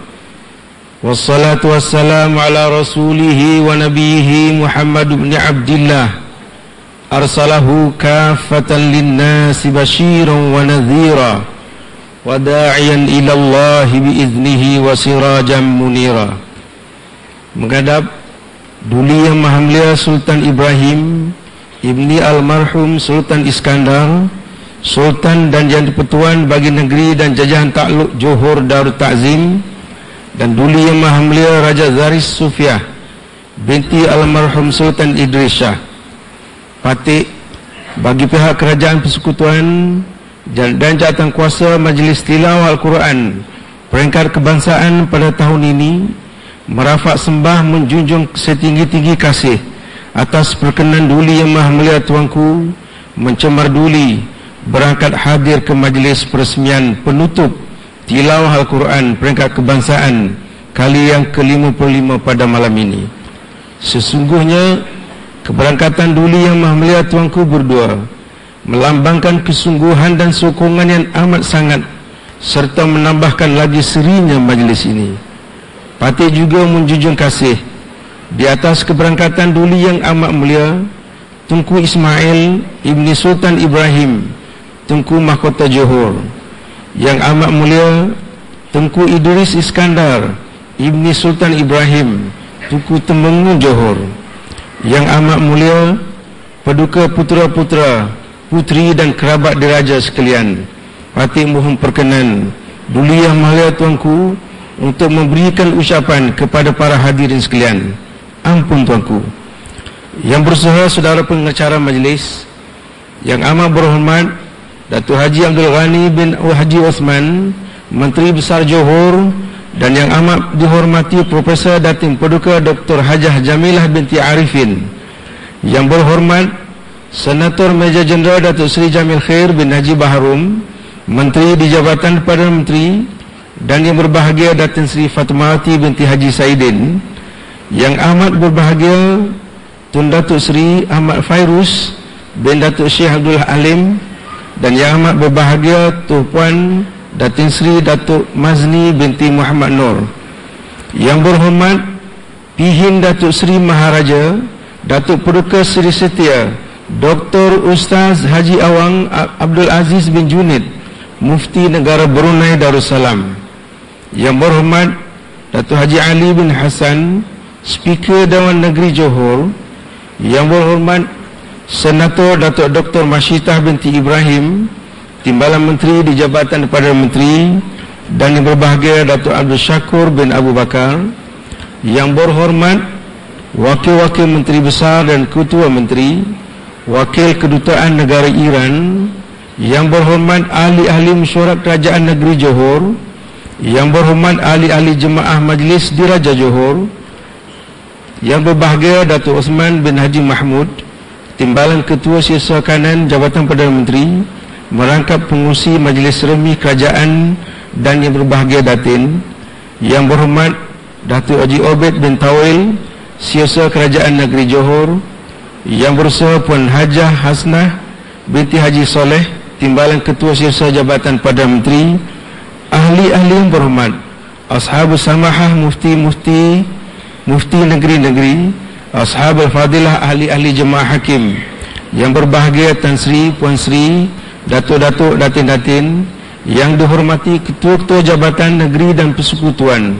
Wassalatu wassalamu ala rasulihi wa nabiyihi Muhammad ibn Abdillah. Arsalahu kaffatan lin-nasi basyiran wa nadhira. Wada'iyan ilallahi biiznihi wa sirajam munira. Menghadap Duli Yang Maha Mulia Sultan Ibrahim, ibni almarhum Sultan Iskandar, Sultan dan Yang Dipertuan bagi negeri dan jajahan takluk Johor Darul Ta'zim, dan Duli Yang Maha Mulia Raja Zarith Sofiah binti almarhum Sultan Idris Shah, patik bagi pihak kerajaan persekutuan dan jawatan kuasa Majlis Tilawah Al-Quran peringkat kebangsaan pada tahun ini, merafak sembah menjunjung setinggi-tinggi kasih atas perkenan Duli Yang Maha Mulia Tuanku mencemar duli berangkat hadir ke majlis peresmian penutup Tilawah Al-Quran peringkat kebangsaan kali yang ke lima puluh lima pada malam ini. Sesungguhnya keberangkatan Duli Yang Maha Mulia Tuanku berdua melambangkan kesungguhan dan sokongan yang amat sangat, serta menambahkan lagi serinya majlis ini. Patik juga menjunjung kasih di atas keberangkatan Duli Yang Amat Mulia Tengku Ismail ibni Sultan Ibrahim Tengku Mahkota Johor, Yang Amat Mulia Tengku Idris Iskandar ibni Sultan Ibrahim Tengku Temenggung Johor, Yang Amat Mulia Paduka Putera-Putera puteri dan kerabat diraja sekalian, patik mohon perkenan Duli Yang Maha Mulia Tuanku untuk memberikan ucapan kepada para hadirin sekalian. Ampun Tuanku. Yang bersuara saudara pengacara majlis, yang amat berhormat Datuk Haji Abdul Ghani bin Haji Osman, Menteri Besar Johor dan yang amat dihormati Profesor Datin Paduka Doktor Hajah Jamilah binti Arifin, yang berhormat Senator Major Jeneral Datuk Seri Jamil Khair bin Haji Baharum, Menteri di Jabatan Perdana Menteri, dan yang berbahagia Datin Seri Fatmawati binti Haji Saidin, yang amat berbahagia Tun Datuk Seri Ahmad Fairuz bin Datuk Syekh Abdul Alim, dan yang amat berbahagia Tuan Puan Datin Seri Datuk Mazni binti Muhammad Nur, yang berhormat Pihin Datuk Seri Maharaja Datuk Paduka Seri Setia Doktor Ustaz Haji Awang Abdul Aziz bin Junid, Mufti Negara Brunei Darussalam, yang berhormat Datuk Haji Ali bin Hasan, Speaker Dewan Negeri Johor, yang berhormat Senator Datuk Doktor Masyidah binti Ibrahim, Timbalan Menteri di Jabatan Perdana Menteri, dan yang berbahagia Datuk Abdul Shukor bin Abu Bakar, yang berhormat Wakil-Wakil Menteri Besar dan Ketua Menteri, Wakil Kedutaan Negara Iran, yang berhormat Ahli-Ahli Mesyuarat Kerajaan Negeri Johor, yang berhormat Ahli-Ahli Jemaah Majlis Diraja Johor, yang berbahagia Datuk Osman bin Haji Mahmud, Timbalan Ketua Sisa Kanan Jabatan Perdana Menteri, merangkap pengurusi Majlis Remi Kerajaan, dan yang berbahagia Datin, yang berhormat Datuk Haji Obed bin Tawil, Siasa Kerajaan Negeri Johor, yang berusaha Puan Hajah Hasnah binti Haji Soleh, Timbalan Ketua Siasa Jabatan Perdana Menteri, ahli-ahli yang berhormat Ashabus Samahah Mufti-Mufti Mufti Negeri-Negeri, Ashabul Fadilah ahli-ahli Jemaah Hakim, yang berbahagia Tan Sri, Puan Sri, Datuk-Datuk, Datin-Datin, yang dihormati Ketua-Ketua Jabatan Negeri dan Persekutuan,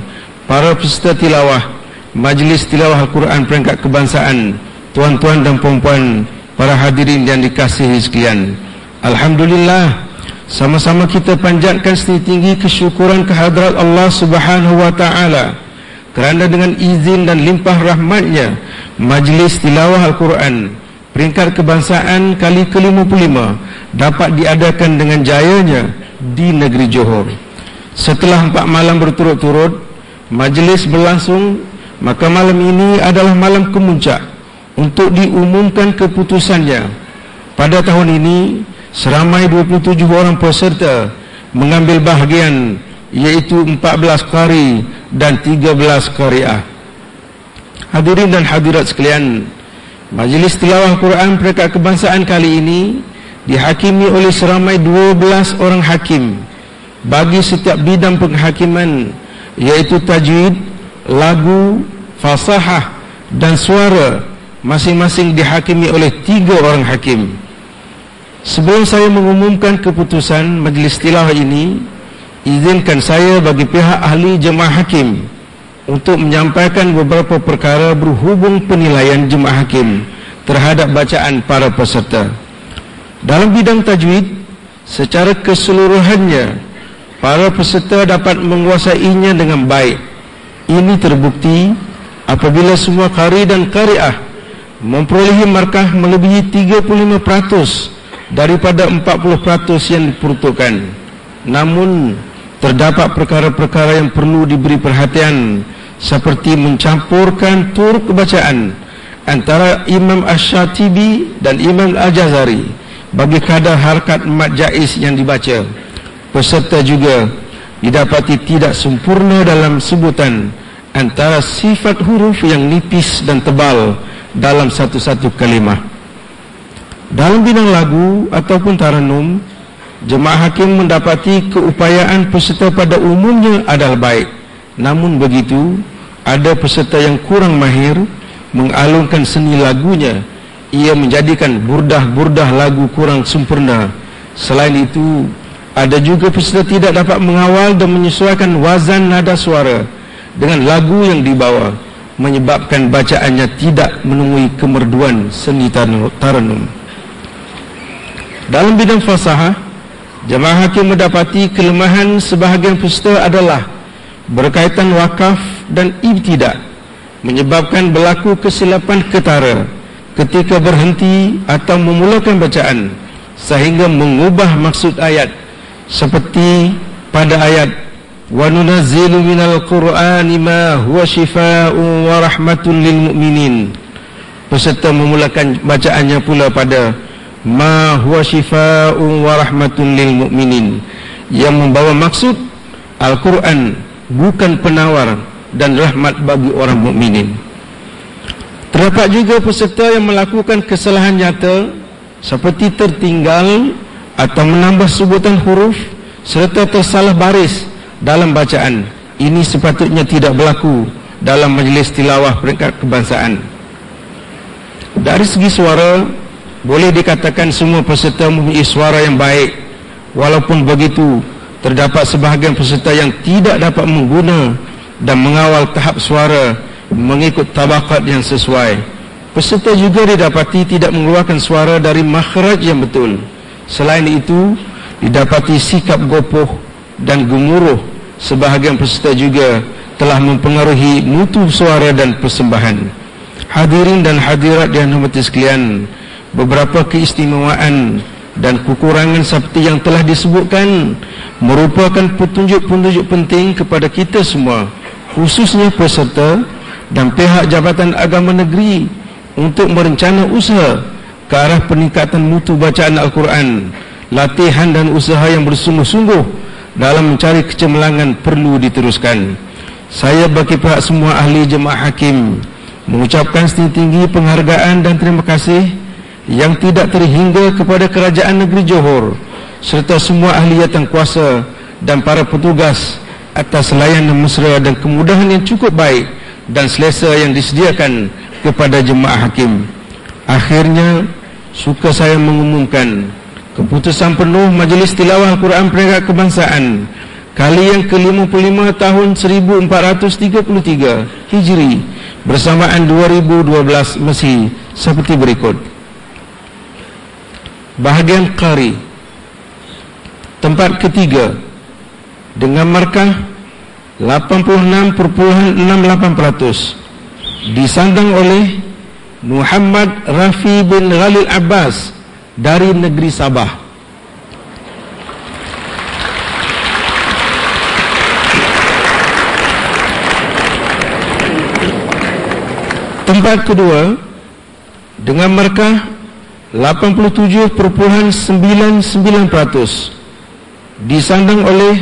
para peserta tilawah Majlis Tilawah Al-Quran Peringkat Kebangsaan, tuan-tuan dan puan-puan, para hadirin yang dikasihi sekalian. Alhamdulillah, sama-sama kita panjatkan setinggi tinggi kesyukuran kehadrat Allah Subhanahu Wa Taala, kerana dengan izin dan limpah rahmatnya, Majlis Tilawah Al-Quran Peringkat Kebangsaan kali ke lima puluh lima dapat diadakan dengan jayanya di negeri Johor. Setelah empat malam berturut-turut majlis berlangsung, maka malam ini adalah malam kemuncak untuk diumumkan keputusannya. Pada tahun ini, seramai dua puluh tujuh orang peserta mengambil bahagian, iaitu empat belas qari dan tiga belas qariah. Hadirin dan hadirat sekalian, Majlis Tilawah Quran Peringkat Kebangsaan kali ini dihakimi oleh seramai dua belas orang hakim bagi setiap bidang penghakiman, iaitu tajwid, lagu, fasahah dan suara, masing-masing dihakimi oleh tiga orang hakim. Sebelum saya mengumumkan keputusan Majlis Tilawah ini, izinkan saya bagi pihak ahli jemaah hakim untuk menyampaikan beberapa perkara berhubung penilaian jemaah hakim terhadap bacaan para peserta. Dalam bidang tajwid, secara keseluruhannya para peserta dapat menguasainya dengan baik. Ini terbukti apabila semua qari dan qariah memperolehi markah melebihi tiga puluh lima peratus daripada empat puluh peratus yang diperuntukkan. Namun terdapat perkara-perkara yang perlu diberi perhatian, seperti mencampurkan tur kebacaan antara Imam Asy-Syatibi dan Imam Al-Jazari bagi kadar harkat mad jaiz yang dibaca. Peserta juga didapati tidak sempurna dalam sebutan antara sifat huruf yang nipis dan tebal dalam satu-satu kalimah. Dalam bidang lagu ataupun taranum, jemaah hakim mendapati keupayaan peserta pada umumnya adalah baik. Namun begitu, ada peserta yang kurang mahir mengalunkan seni lagunya. Ia menjadikan burdah-burdah lagu kurang sempurna. Selain itu, ada juga peserta tidak dapat mengawal dan menyesuaikan wazan nada suara dengan lagu yang dibawa, menyebabkan bacaannya tidak menemui kemerduan seni taranum. Dalam bidang fasahah, jemaah hakim mendapati kelemahan sebahagian peserta adalah berkaitan wakaf dan ibtidak, menyebabkan berlaku kesilapan ketara ketika berhenti atau memulakan bacaan sehingga mengubah maksud ayat, seperti pada ayat wa nunazzilu minal Qur'ani ma huwa shifaa'un wa rahmatul lil mu'minin. Peserta memulakan bacaannya pula pada ma huwa shifaa'un wa rahmatul lil mu'minin, yang membawa maksud Al-Quran bukan penawar dan rahmat bagi orang mukminin. Terdapat juga peserta yang melakukan kesalahan nyata seperti tertinggal atau menambah sebutan huruf serta tersalah baris dalam bacaan. Ini sepatutnya tidak berlaku dalam majlis tilawah peringkat kebangsaan. Dari segi suara, boleh dikatakan semua peserta mempunyai suara yang baik. Walaupun begitu, terdapat sebahagian peserta yang tidak dapat mengguna dan mengawal tahap suara mengikut tabakat yang sesuai. Peserta juga didapati tidak mengeluarkan suara dari makhraj yang betul. Selain itu, didapati sikap gopoh dan gemuruh. Sebahagian peserta juga telah mempengaruhi mutu suara dan persembahan. Hadirin dan hadirat yang hormati sekalian, beberapa keistimewaan dan kekurangan seperti yang telah disebutkan merupakan petunjuk-petunjuk penting kepada kita semua, khususnya peserta dan pihak Jabatan Agama Negeri, untuk merencana usaha ke arah peningkatan mutu bacaan Al-Quran. Latihan dan usaha yang bersungguh-sungguh dalam mencari kecemerlangan perlu diteruskan. Saya bagi pihak semua ahli jemaah hakim mengucapkan setinggi tinggi penghargaan dan terima kasih yang tidak terhingga kepada Kerajaan Negeri Johor serta semua ahli yang kuasa dan para petugas atas layanan mesra dan kemudahan yang cukup baik dan selesa yang disediakan kepada jemaah hakim. Akhirnya, suka saya mengumumkan keputusan penuh Majlis Tilawah Al-Quran Peringkat Kebangsaan kali yang ke lima puluh lima tahun seribu empat ratus tiga puluh tiga Hijri bersamaan dua ribu dua belas Mesir seperti berikut. Bahagian Qari, tempat ketiga dengan markah lapan puluh enam perpuluhan enam lapan peratus, disandang oleh Muhammad Rafi bin Ghalil Abbas dari negeri Sabah. Tempat kedua dengan markah lapan puluh tujuh perpuluhan sembilan sembilan peratus, disandang oleh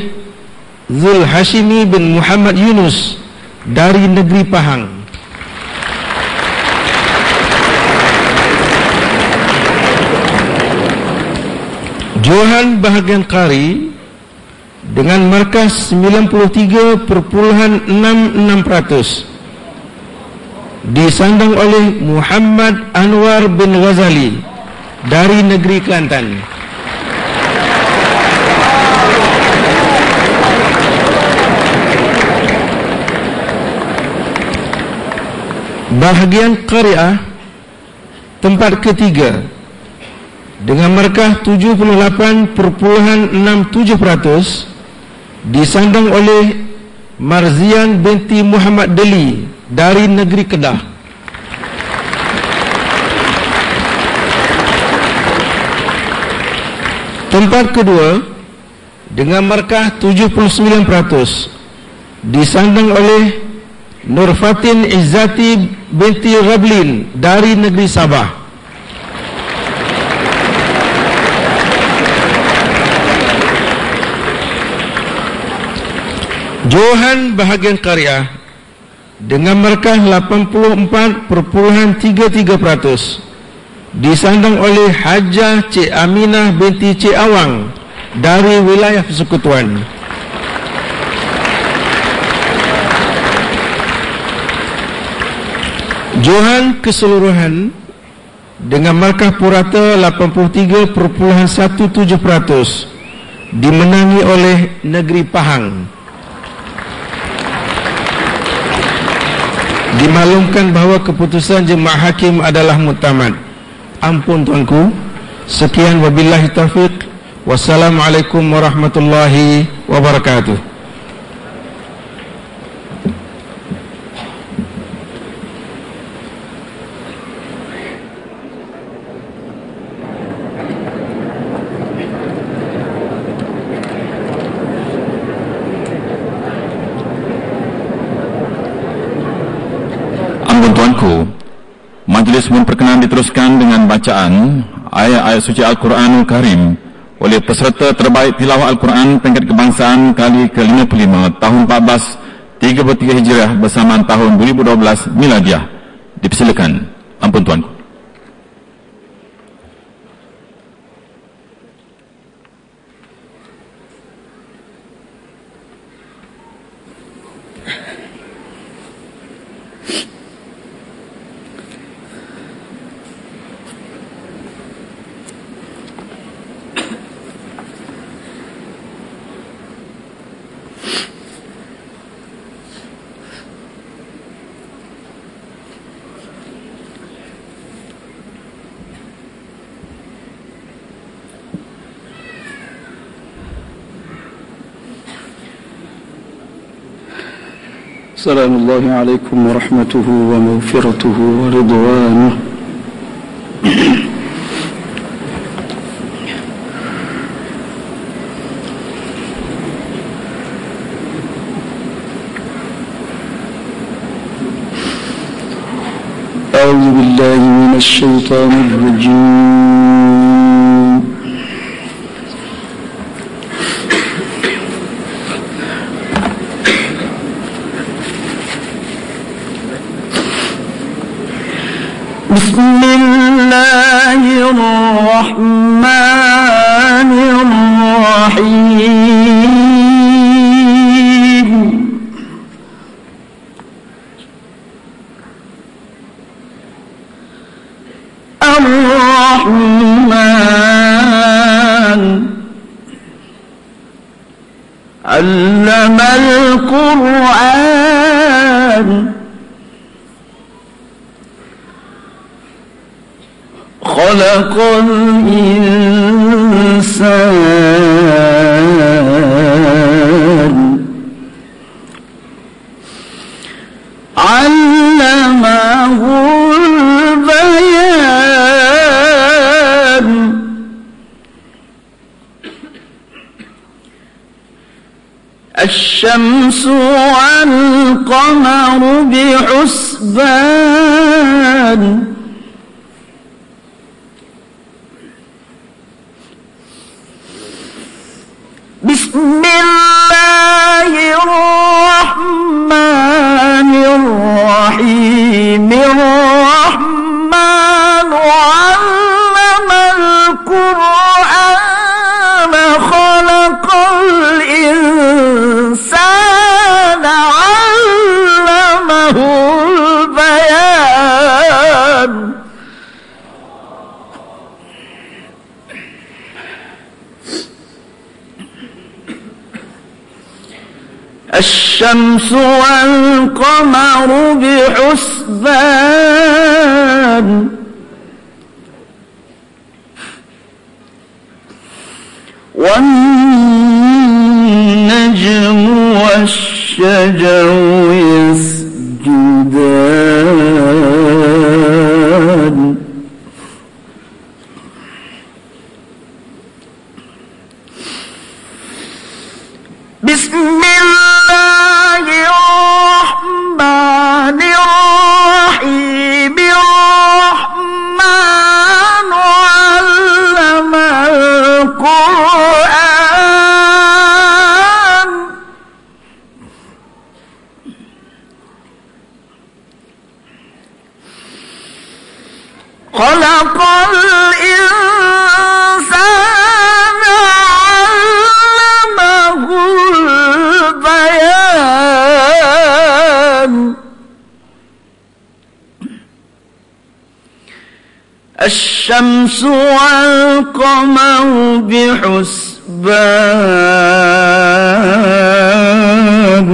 Zul Hashimi bin Muhammad Yunus dari negeri Pahang. Johan bahagian Qari dengan markah sembilan puluh tiga perpuluhan enam enam peratus, disandang oleh Muhammad Anuar bin Ghazali dari negeri Kelantan. Bahagian Qariah tempat ketiga dengan markah tujuh puluh lapan perpuluhan enam tujuh peratus, disandang oleh Marziah binti Muhammad Deli dari negeri Kedah. Tempat kedua dengan markah tujuh puluh sembilan peratus, disandang oleh Nur Fatin Izzati binti Rablin dari negeri Sabah. Johan bahagian Qariah dengan markah lapan puluh empat perpuluhan tiga tiga peratus, disandang oleh Hajah Cik Aminah binti Cik Awang dari wilayah Persekutuan. Johan keseluruhan dengan markah Purata lapan puluh tiga perpuluhan tujuh belas peratus, dimenangi oleh negeri Pahang. Dimaklumkan bahawa keputusan jemaah hakim adalah muktamad. Ampun tuanku. Sekian wabillahi taufiq. Wassalamualaikum warahmatullahi wabarakatuh. dan tuanku, majlis berkenan diteruskan dengan bacaan ayat-ayat suci Al-Quranul Karim oleh peserta terbaik tilawah Al-Quran tingkat kebangsaan kali ke lima puluh lima tahun seribu empat ratus tiga puluh tiga Hijriah bersamaan tahun dua ribu dua belas Miladiah. Dipersilakan. Ampun tuanku. السلام الله عليكم ورحمته ومغفرته ورضوانه أعوذ بالله من الشيطان الرجيم بسم الله الرحمن الرحيم الرحمن علم القرآن خلق الإنسان علمه البيان الشمس والقمر بحسبان بسم الله الرحمن الرحيم الرحمن علم القرآن خلق الإنسان علمه البيان الشمس والقمر بحسبان والنجم والشجر يسجدان بسم الله الرحمن الرحيم الرحمن علم القرآن خلق الإنسان علمه الشمس والقمر بحسبان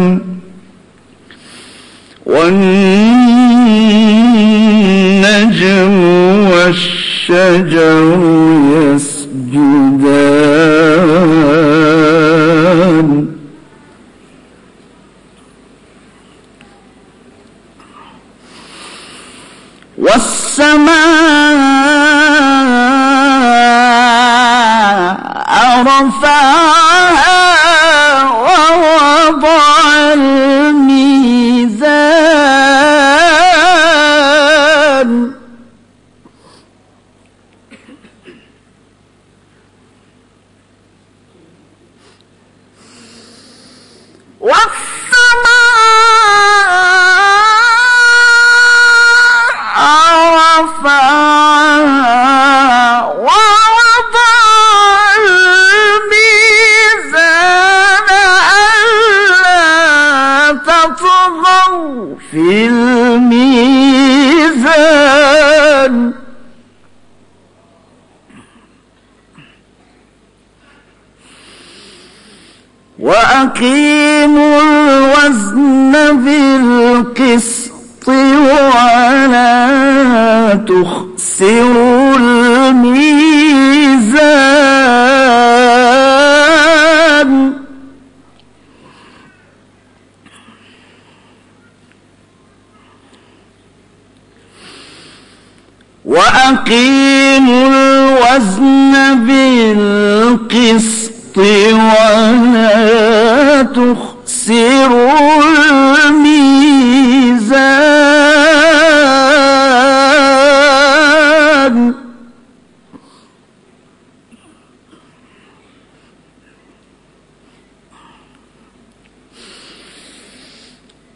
والنجم والشجر يسجدان والسماء رفعها ووضع الميزان طغوا في الميزان وأقيموا الوزن بالقسط ولا تخسروا الميزان وأقيموا الوزن بالقسط ولا تخسروا الميزان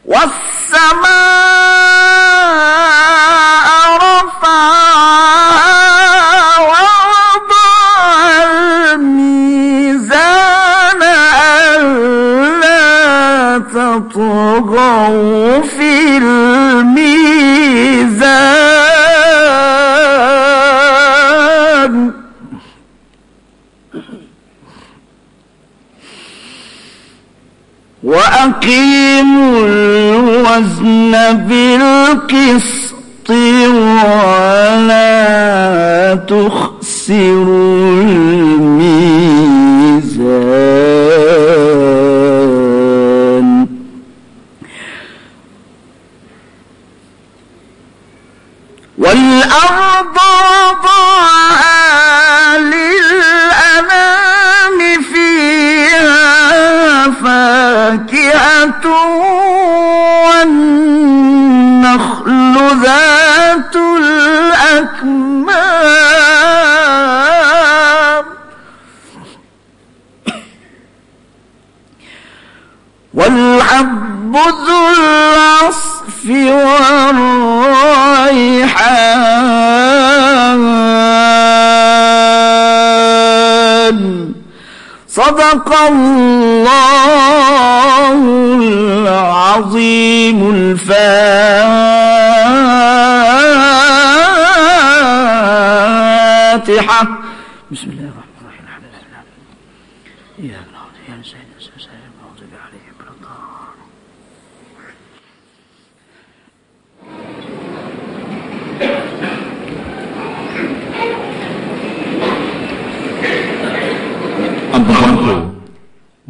والسماء رفعها تطغوا في الميزان وأقيموا الوزن بالقسط ولا تخسروا الميزان والأرض وضعها للأنام فيها فاكهة والنخل ذات الأكمام والحب ذو العصف والريحان صدق الله العظيم الفاتحة. بسم الله الرحمن الرحيم الحمد لله يا الله يا سيدنا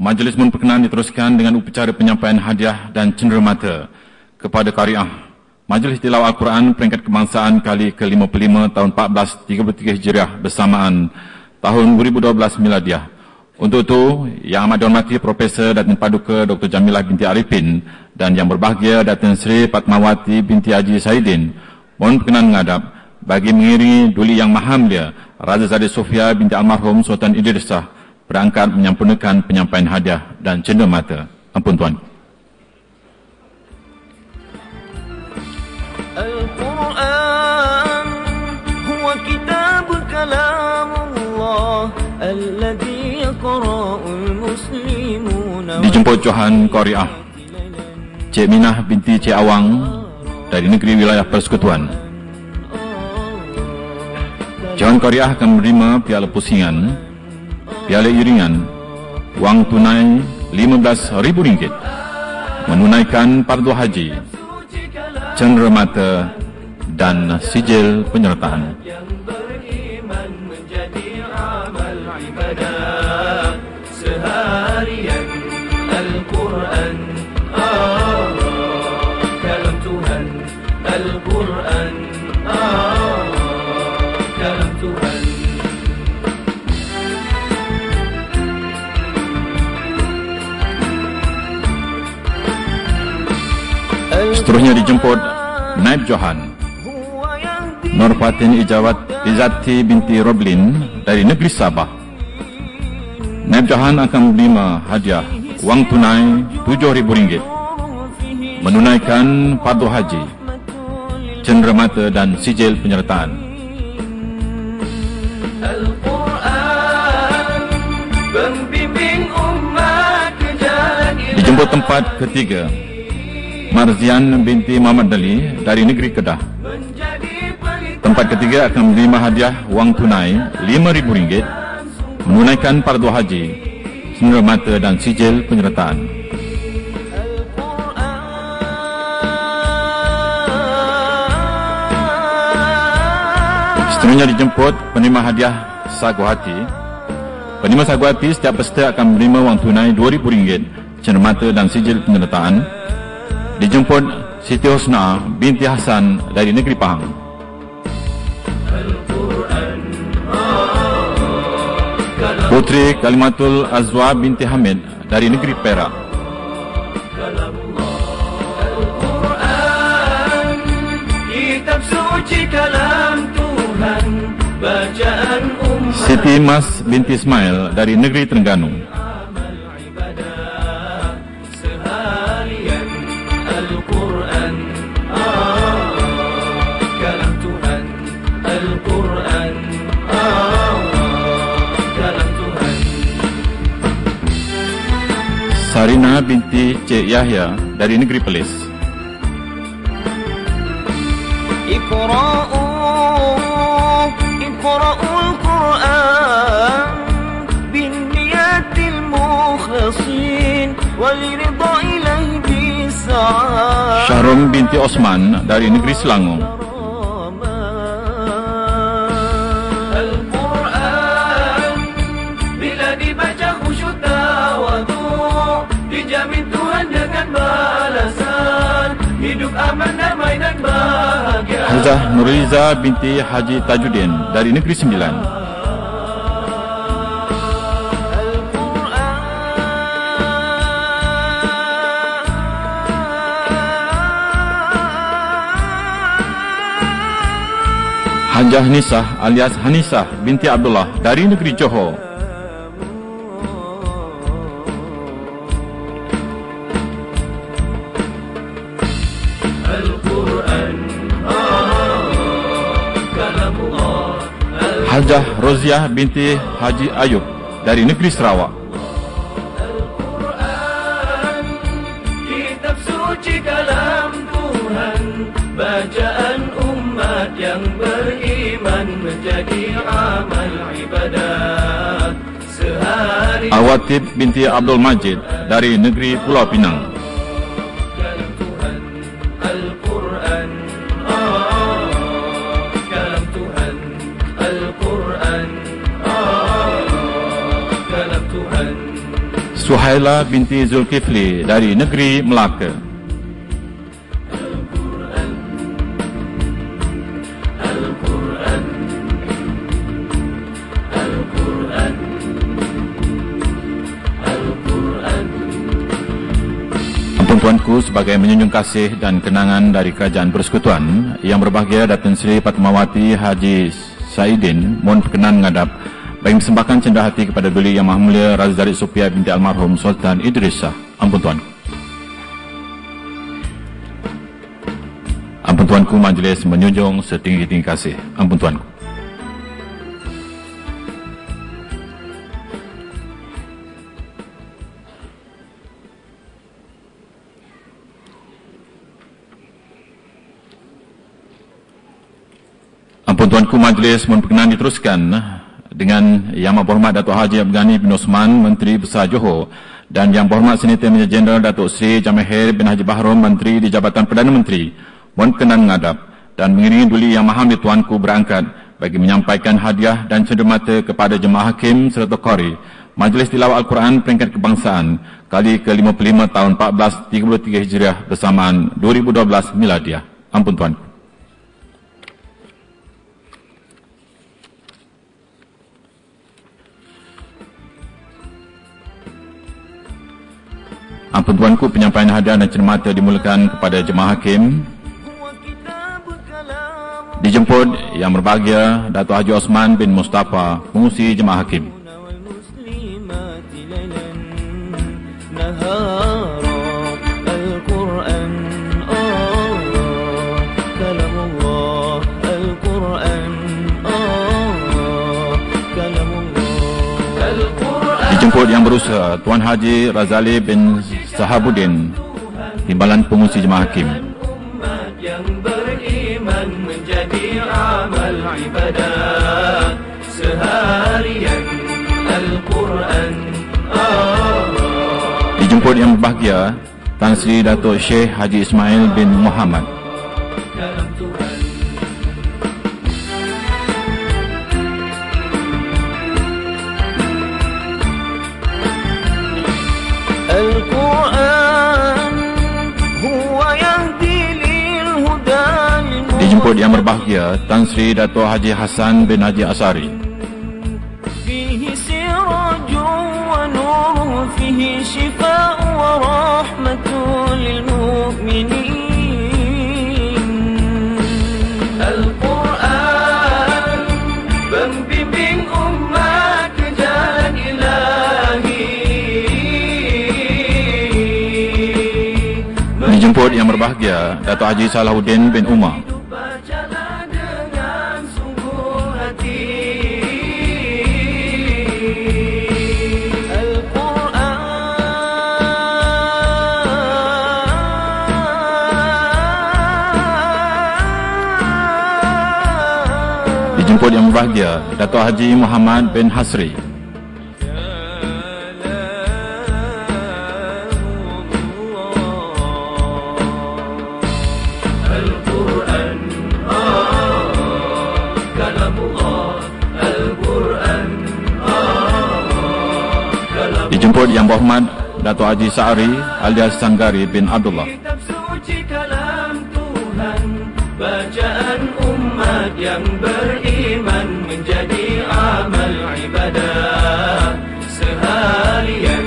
Majlis memperkenaan diteruskan dengan upacara penyampaian hadiah dan cenderamata kepada Qariah. Majlis tilawah Al-Quran peringkat kebangsaan kali ke lima puluh lima tahun seribu empat ratus tiga puluh tiga Hijriah bersamaan tahun dua ribu dua belas Miladiah. Untuk itu, yang amat dihormati Profesor Datin Paduka Doktor Jamilah binti Arifin dan yang berbahagia Datin Seri Fatmawati binti Haji Saidin, mohon berkenan menghadap bagi mengiringi duli yang maha mulia Raja Zarith Sofiah binti almarhum Sultan Idris Shah berangkat menyempurnakan penyampaian hadiah dan cenderamata. Ampun Tuan. Al-Quran huwa kitab kalam Allah alladhi yaqra'ul muslimun. Dijemput Johan Qariah Cik Aminah binti Cik Awang dari negeri wilayah Persekutuan. Johan Qariah akan menerima piala pusingan, piala iringan, wang tunai lima belas ribu ringgit, menunaikan fardu haji, cenderamata dan sijil penyertaan. Yang beriman menjadi amal ibadah seharian. Al-Quran ah, kalam Tuhan. Al-Quran ah, kalam Tuhan. Seterusnya dijemput Naib Johan Nur Fatin Izzati binti Roblin dari negeri Sabah. Naib Johan akan menerima hadiah wang tunai tujuh ribu ringgit, menunaikan fardu haji, cenderamata dan sijil penyertaan. Dijemput tempat ketiga Marziah binti Muhammad Ali dari negeri Kedah. Tempat ketiga akan menerima hadiah wang tunai lima ribu ringgit menunaikan fardu haji, sendera mata dan sijil penyertaan. Seterusnya dijemput penerima hadiah sagu hati. Penerima sagu hati setiap peserta akan menerima wang tunai dua ribu ringgit, sendera mata dan sijil penyertaan. Dijemput Siti Husna binti Hasan dari negeri Pahang. Putri Kalimatul Azwa binti Hamid dari negeri Perak. Siti Mas binti Ismail dari negeri Terengganu. Sarina binti Cik Yahya dari negeri Perlis. Iqra'u Iqra'ul Qur'an binniyatil mukhlasin walirida ilahi bisa'an. Syahrum binti Osman dari negeri Selangor. Al-Qur'an bila dibaca khusyuk tawadhu, dijamin Tuhan dengan balasan, hidup aman, damai dan bahagia. Hajah Nuriza binti Haji Tajuddin dari negeri Sembilan. Hajah Nisah alias Hanisah binti Abdullah dari negeri Johor. Hajah Roziah binti Haji Ayub dari negeri Sarawak. Al-Quran kitab suci kalam Tuhan, bacaan umat yang beriman menjadi amal ibadah sehari. Awatib binti Abdul Majid dari negeri Pulau Pinang. Suhaila binti Zulkifli dari negeri Melaka. Al-Quran, Al-Quran, Al-Quran, Al-Quran. Tuan-tuanku, sebagai menjunjung kasih dan kenangan dari Kerajaan Persekutuan yang berbahagia Datin Seri Fatmawati Haji Saidin, mohon berkenan menghadap bagi persembahkan cendah hati kepada Beliau Yang Maha Mulia Raja Zarith Sofiah binti almarhum Sultan Idris Shah. Ampun Tuanku. Ampun Tuanku, majlis menjunjung setinggi-tinggi kasih. Ampun Tuanku. Ampun Tuanku, majlis memperkenan diteruskan dengan Yang Berhormat Datuk Haji Abdul Ghani bin Osman, Menteri Besar Johor, dan Yang Berhormat Senator Jenderal Datuk Seri Jamil Khair bin Haji Bahrom, Menteri di Jabatan Perdana Menteri, mohon berkenan menghadap dan mengiringi Duli Yang Maha Mulia Tuanku berangkat bagi menyampaikan hadiah dan cendermata kepada jemaah hakim serta qari Majlis Tilawah Al-Quran Peringkat Kebangsaan kali ke lima puluh lima tahun seribu empat ratus tiga puluh tiga Hijriah bersamaan dua ribu dua belas Miladiah. Ampun Tuanku. Ampun Tuanku, penyampaian hadiah dan cendermata dimulakan kepada jemaah hakim. Dijemput Yang Berbahagia Datuk Haji Osman bin Mustafa, pengurusi jemaah hakim. Dijemput Yang Berusaha Tuan Haji Razali bin Sahabuddin, Timbalan Pengurusi Jemaah Hakim. Yang beriman menjadi amal ibadah seharian Al-Quran. Dijemput yang berbahagia Tan Sri Datuk Syekh Haji Ismail bin Muhammad. Dijemput yang berbahagia Tan Sri Dato' Haji Hasan bin Haji Asari. Dijemput yang berbahagia Dato' Haji Salahuddin bin Umar. Dijemput yang berbahagia Datuk Haji Muhammad bin Hasri. Al-Quran, ah, kalamullah, Al-Quran, ah, kalamullah. Dijemput yang berhormat Datuk Haji Sa'ari alias Sanggari bin Abdullah. Kitab suci kalam Tuhan, bacaan umat yang beriman menjadi amal ibadah seharian.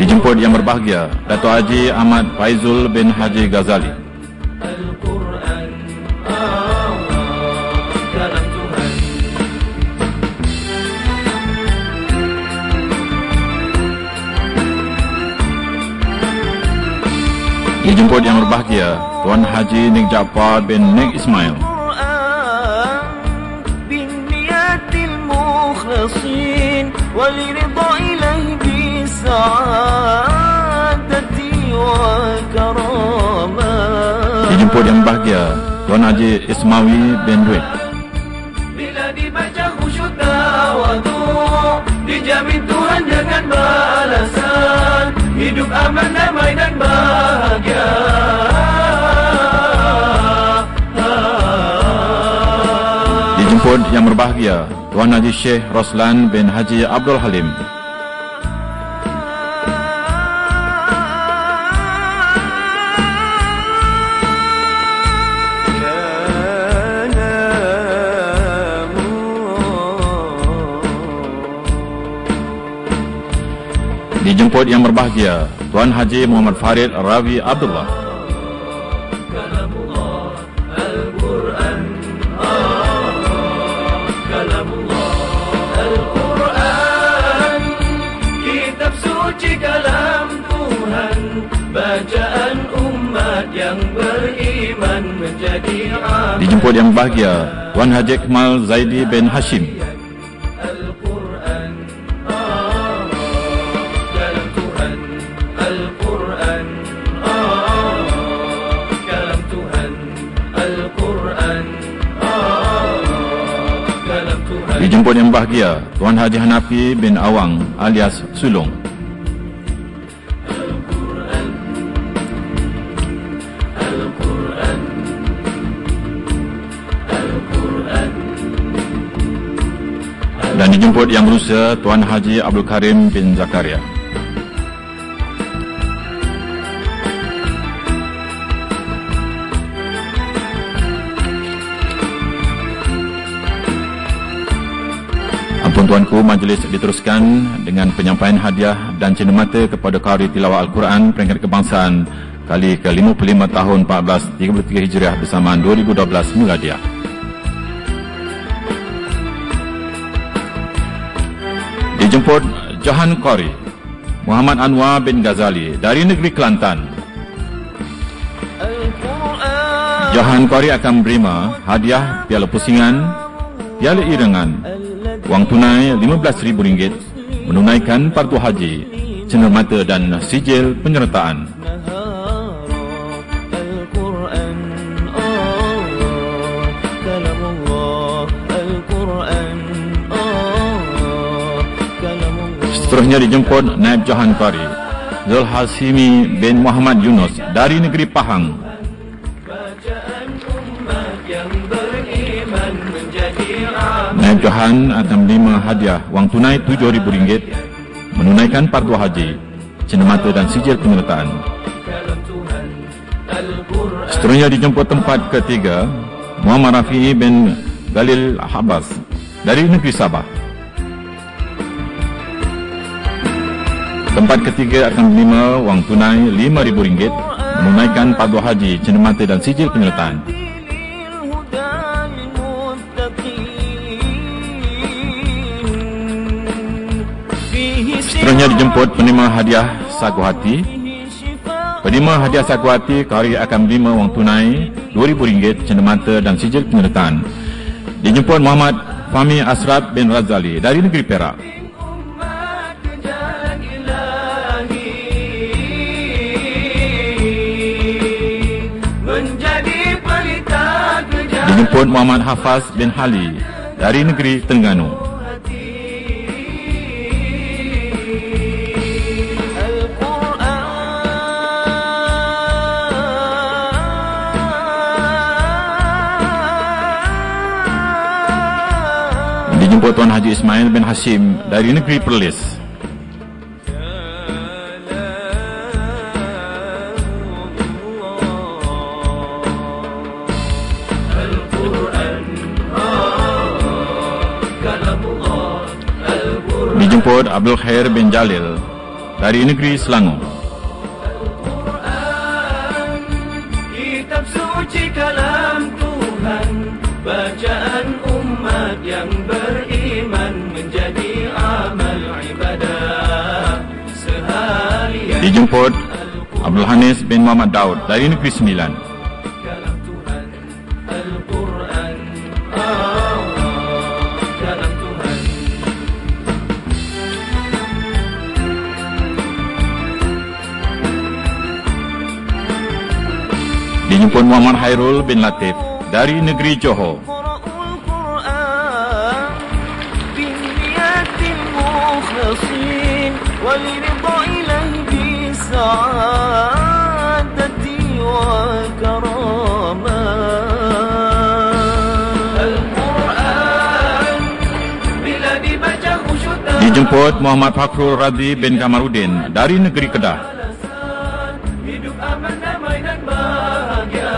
Dijemput yang berbahagia Datuk Haji Ahmad Faizul bin Haji Ghazali. Al-Quran, Allah, kalam Tuhan. Dijemput yang berbahagia Tuan Haji Nik Jaafar bin Nik Ismail. Dijemput yang bahagia Tuan Haji Ismawi bin Duit. Bila dibaca khusyuk tawadhu, dijamin Tuhan dengan balasan, hidup aman, damai dan bahagia. Dijemput yang berbahagia Tuan Haji Syekh Roslan bin Haji Abdul Halim. Dijemput yang berbahagia Tuan Haji Muhammad Farid Rawi Abdullah. Al-Quran, kitab suci kalam Tuhan, bacaan umat yang beriman menjadi amal. Dijemput yang berbahagia Tuan Haji Kemal Zaidi bin Hashim. Dijemput yang bahagia Tuan Haji Hanafi bin Awang alias Sulung. Al-Quran, Al-Quran, Al-Quran, Al-Quran. Dan dijemput yang berusaha Tuan Haji Abdul Karim bin Zakaria. Tuan-tuanku, majlis diteruskan dengan penyampaian hadiah dan cenderamata kepada Qari Tilawah Al-Quran Peringkat Kebangsaan kali ke lima puluh lima tahun seribu empat ratus tiga puluh tiga Hijriah bersamaan dua ribu dua belas Miladiah. Dijemput Jahan Qari Muhammad Anwar bin Ghazali dari negeri Kelantan. Jahan Qari akan berima hadiah piala pusingan, piala irengan, wang tunai lima belas ribu ringgit, menunaikan Partu Haji, cendermata dan sijil penyertaan. Seterusnya dijemput Naib Johan Pari, Zul Hashimi bin Muhammad Yunus dari negeri Pahang. Naib Johan akan menerima hadiah wang tunai tujuh ribu ringgit, menunaikan Pardu Haji, cenderamata dan sijil penyertaan. Seterusnya dijemput tempat ketiga Muhammad Rafi bin Galil Habas dari negeri Sabah. Tempat ketiga akan menerima wang tunai lima ribu ringgit, menunaikan Pardu Haji, cenderamata dan sijil penyertaan. Seterusnya dijemput penerima hadiah saku hati. Penerima hadiah saku hati kali akan menerima wang tunai dua ribu ringgit, cenderamata dan sijil penyertaan. Dijemput Muhammad Fahmi Asraf bin Razali dari negeri Perak. Dijemput Muhammad Hafaz bin Hali dari negeri Terengganu. Dijemput Tuan Haji Ismail bin Hashim dari negeri Perlis. Dijemput Abdul Khair bin Jalil dari negeri Selangor. Al-Quran, kitab suci kalam Tuhan, bacaan umat yang beriman menjadi amal ibadah sehari-hari. Dijemput Abdul Hanis bin Muhammad Daud dari negeri Sembilan. Kalam Tuhan, Al-Quran, oh, kalam Tuhan. Dijemput Muhammad Hairul bin Latif dari negeri Johor. Dijemput Muhammad Fakhrul Razi bin Kamaruddin dari negeri Kedah. Hidup aman, damai dan bahagia.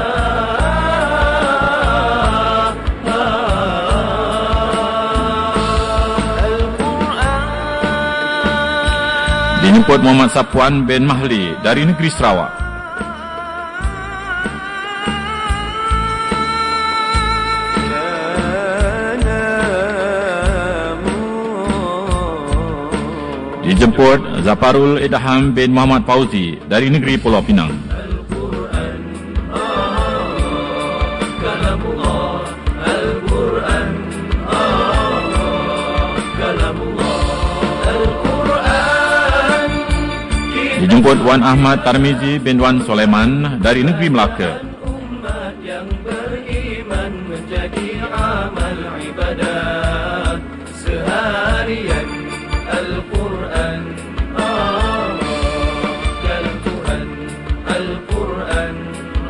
Dijemput Muhammad Sapuan bin Mahli dari negeri Sarawak. Dijemput Zafarul Idham bin Muhammad Fauzi dari negeri Pulau Pinang. Dijemput Wan Ahmad Tarmizi bin Wan Soleman dari negeri Melaka. Umat yang beriman menjadi amal ibadah seharian. Al-Quran, oh, kalam Tuhan. Al-Quran,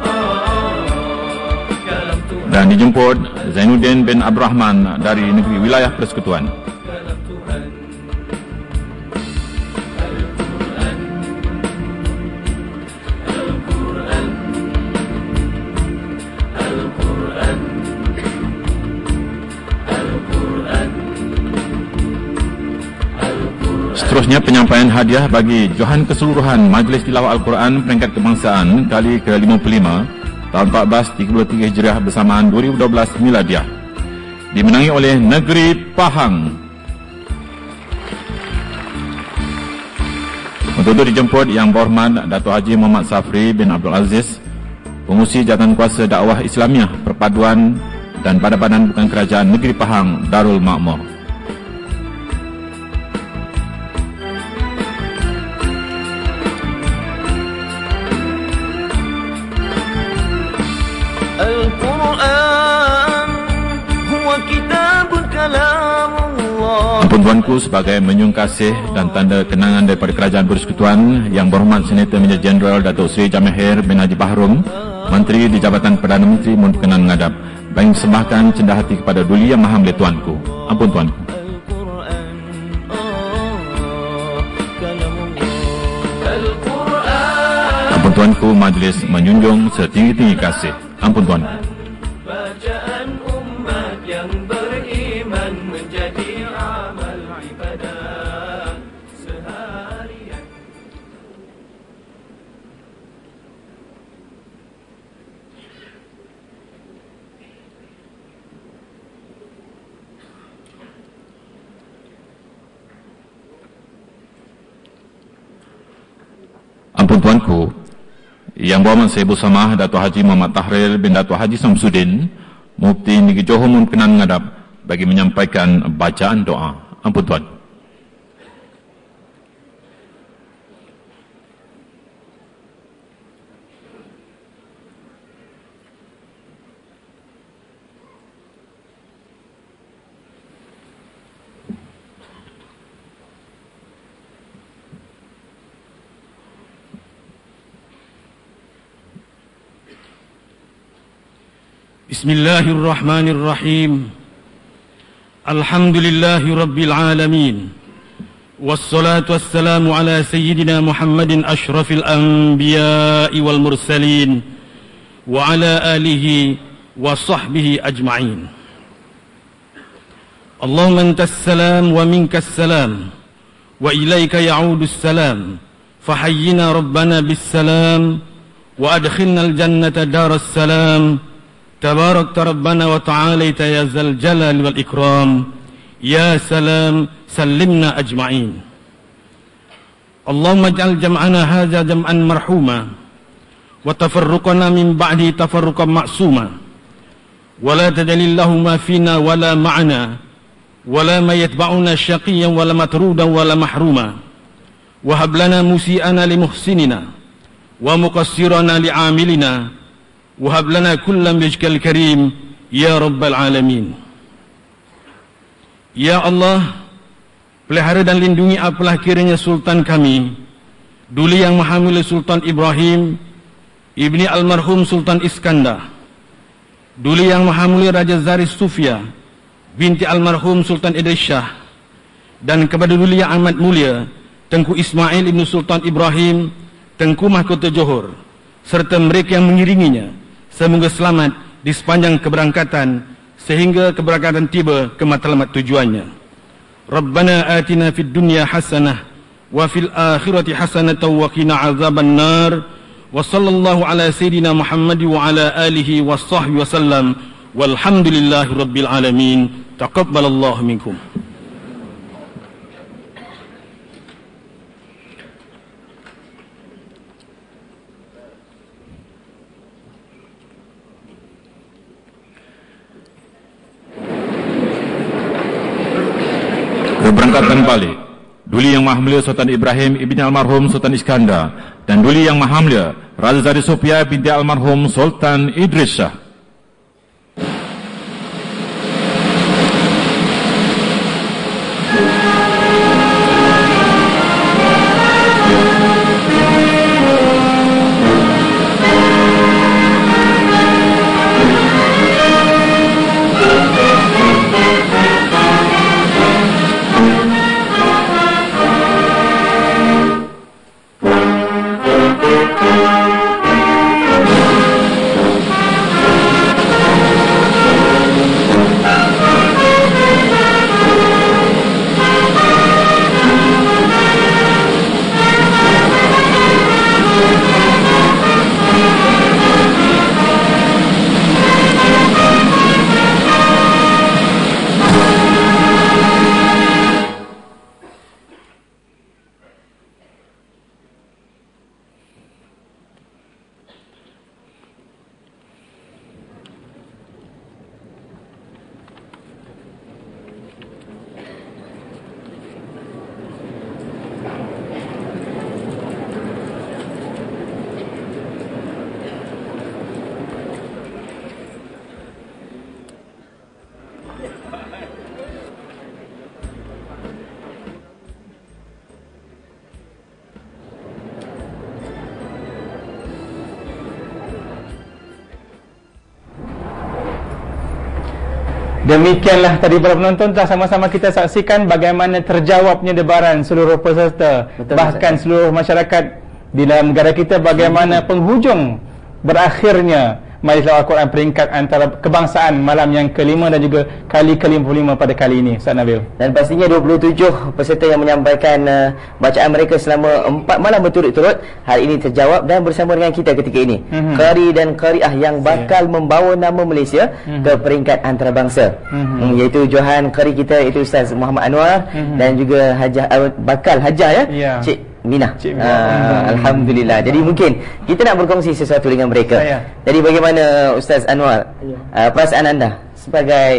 oh, kalam Tuhan. Dan dijemput Zainuddin bin Abdurrahman dari negeri Wilayah Persekutuan. Seterusnya penyampaian hadiah bagi Johan keseluruhan Majlis Tilawah Al-Quran peringkat kebangsaan kali ke lima puluh lima tahun seribu empat ratus tiga puluh tiga Hijriah bersamaan dua ribu dua belas Miladiah, dimenangi oleh negeri Pahang. Untuk itu dijemput yang berhormat Datuk Haji Muhammad Safri bin Abdul Aziz, Pengurusi Jawatankuasa Dakwah Islamiah Perpaduan dan Badan Bukan Kerajaan Negeri Pahang Darul Makmur. permohonanku sebagai menyung kasih dan tanda kenangan daripada Kerajaan Persekutuan Yang Berhormat Senator Major Jeneral Datuk Seri Jamil Khair bin Haji Bahrum, Menteri di Jabatan Perdana Menteri, mohon berkenan menghadap. Baik, sembahkan cendah hati kepada Duli Yang Maha Mulia Tuanku. Ampun Tuanku. Ampun Tuanku, majlis menjunjung setinggi-tinggi kasih. Ampun Tuanku. Ampun Tuanku, Yang Berhormat Seri Busamah Datuk Haji Muhammad Tahrir bin Datuk Haji Samsudin, Mufti Negeri Johor, mohon berkenan menghadap bagi menyampaikan bacaan doa. Ampun Tuanku. Bismillahirrahmanirrahim. Alhamdulillahi Rabbil Alamin. Wassalatu wassalamu ala Sayyidina Muhammadin ashrafil anbiya'i wal mursalin, wa ala alihi wa sahbihi ajma'in. Allahumma antas salam wa minkas salam, wa ilaika ya'udus salam. Fahayyina Rabbana bis salam, wa adkhilnal jannata daras salam. Tabarakta Rabbana wa ta'alayta ya zal jalal wal ikram. Ya salam sallimna ajma'in. Allahumma ja'al jam'ana haza jam'an marhuma, wa tafarruqana min ba'di tafarruqan ma'suma, wa la tajalillahuma fina wa la ma'ana, wa la mayatba'una syaqiyan wa la matrudan wa la mahruma, wa hablana musi'ana li muhsinina, wa muqassirana li amilina, wahab lana kullam bijkal karim ya rabbal alamin. Ya Allah, pelihara dan lindungi apalah kiranya sultan kami Duli Yang Maha Mulia Sultan Ibrahim ibni almarhum Sultan Iskandar, Duli Yang Maha Mulia Raja Zarith Sofiah binti almarhum Sultan Idris Shah, dan kepada Duli Yang Amat Mulia Tengku Ismail ibnu Sultan Ibrahim, Tengku Mahkota Johor, serta mereka yang mengiringinya. Semoga selamat di sepanjang keberangkatan sehingga keberangkatan tiba ke matlamat tujuannya. Rabbana atina fid dunya hasanah wa fil akhirati hasanatan wa qina azaban nar. Wa sallallahu ala sayyidina Muhammad wa ala alihi wa sahbihi wasallam. Walhamdulillahi rabbil alamin. Taqabbalallahu minkum. Keberangkatan balik Duli Yang Maha Mulia Sultan Ibrahim ibni almarhum Sultan Iskandar dan Duli Yang Maha Mulia Raja Zarith Sofiah binti almarhum Sultan Idris Shah. Demikianlah tadi para penonton telah sama-sama kita saksikan bagaimana terjawabnya debaran seluruh peserta, betul, bahkan betul. seluruh masyarakat di dalam negara kita, bagaimana penghujung berakhirnya Majlis Al-Quran peringkat antara kebangsaan malam yang kelima dan juga kali ke lima puluh lima pada kali ini, Ustaz Nabil. Dan pastinya dua puluh tujuh peserta yang menyampaikan uh, bacaan mereka selama empat malam berturut-turut hari ini terjawab dan bersama dengan kita ketika ini. Mm-hmm. Qari dan qariah yang bakal yeah. membawa nama Malaysia mm-hmm. ke peringkat antarabangsa. Mm-hmm. Hmm, iaitu Johan Qari kita iaitu Ustaz Muhammad Anuar mm-hmm. dan juga Hajah uh, bakal Hajah ya. Yeah. Cik Minah. Cik Minah. Ah, Alhamdulillah. Jadi mungkin kita nak berkongsi sesuatu dengan mereka. Saya. Jadi bagaimana Ustaz Anwar? Ya. Uh, perasaan anda sebagai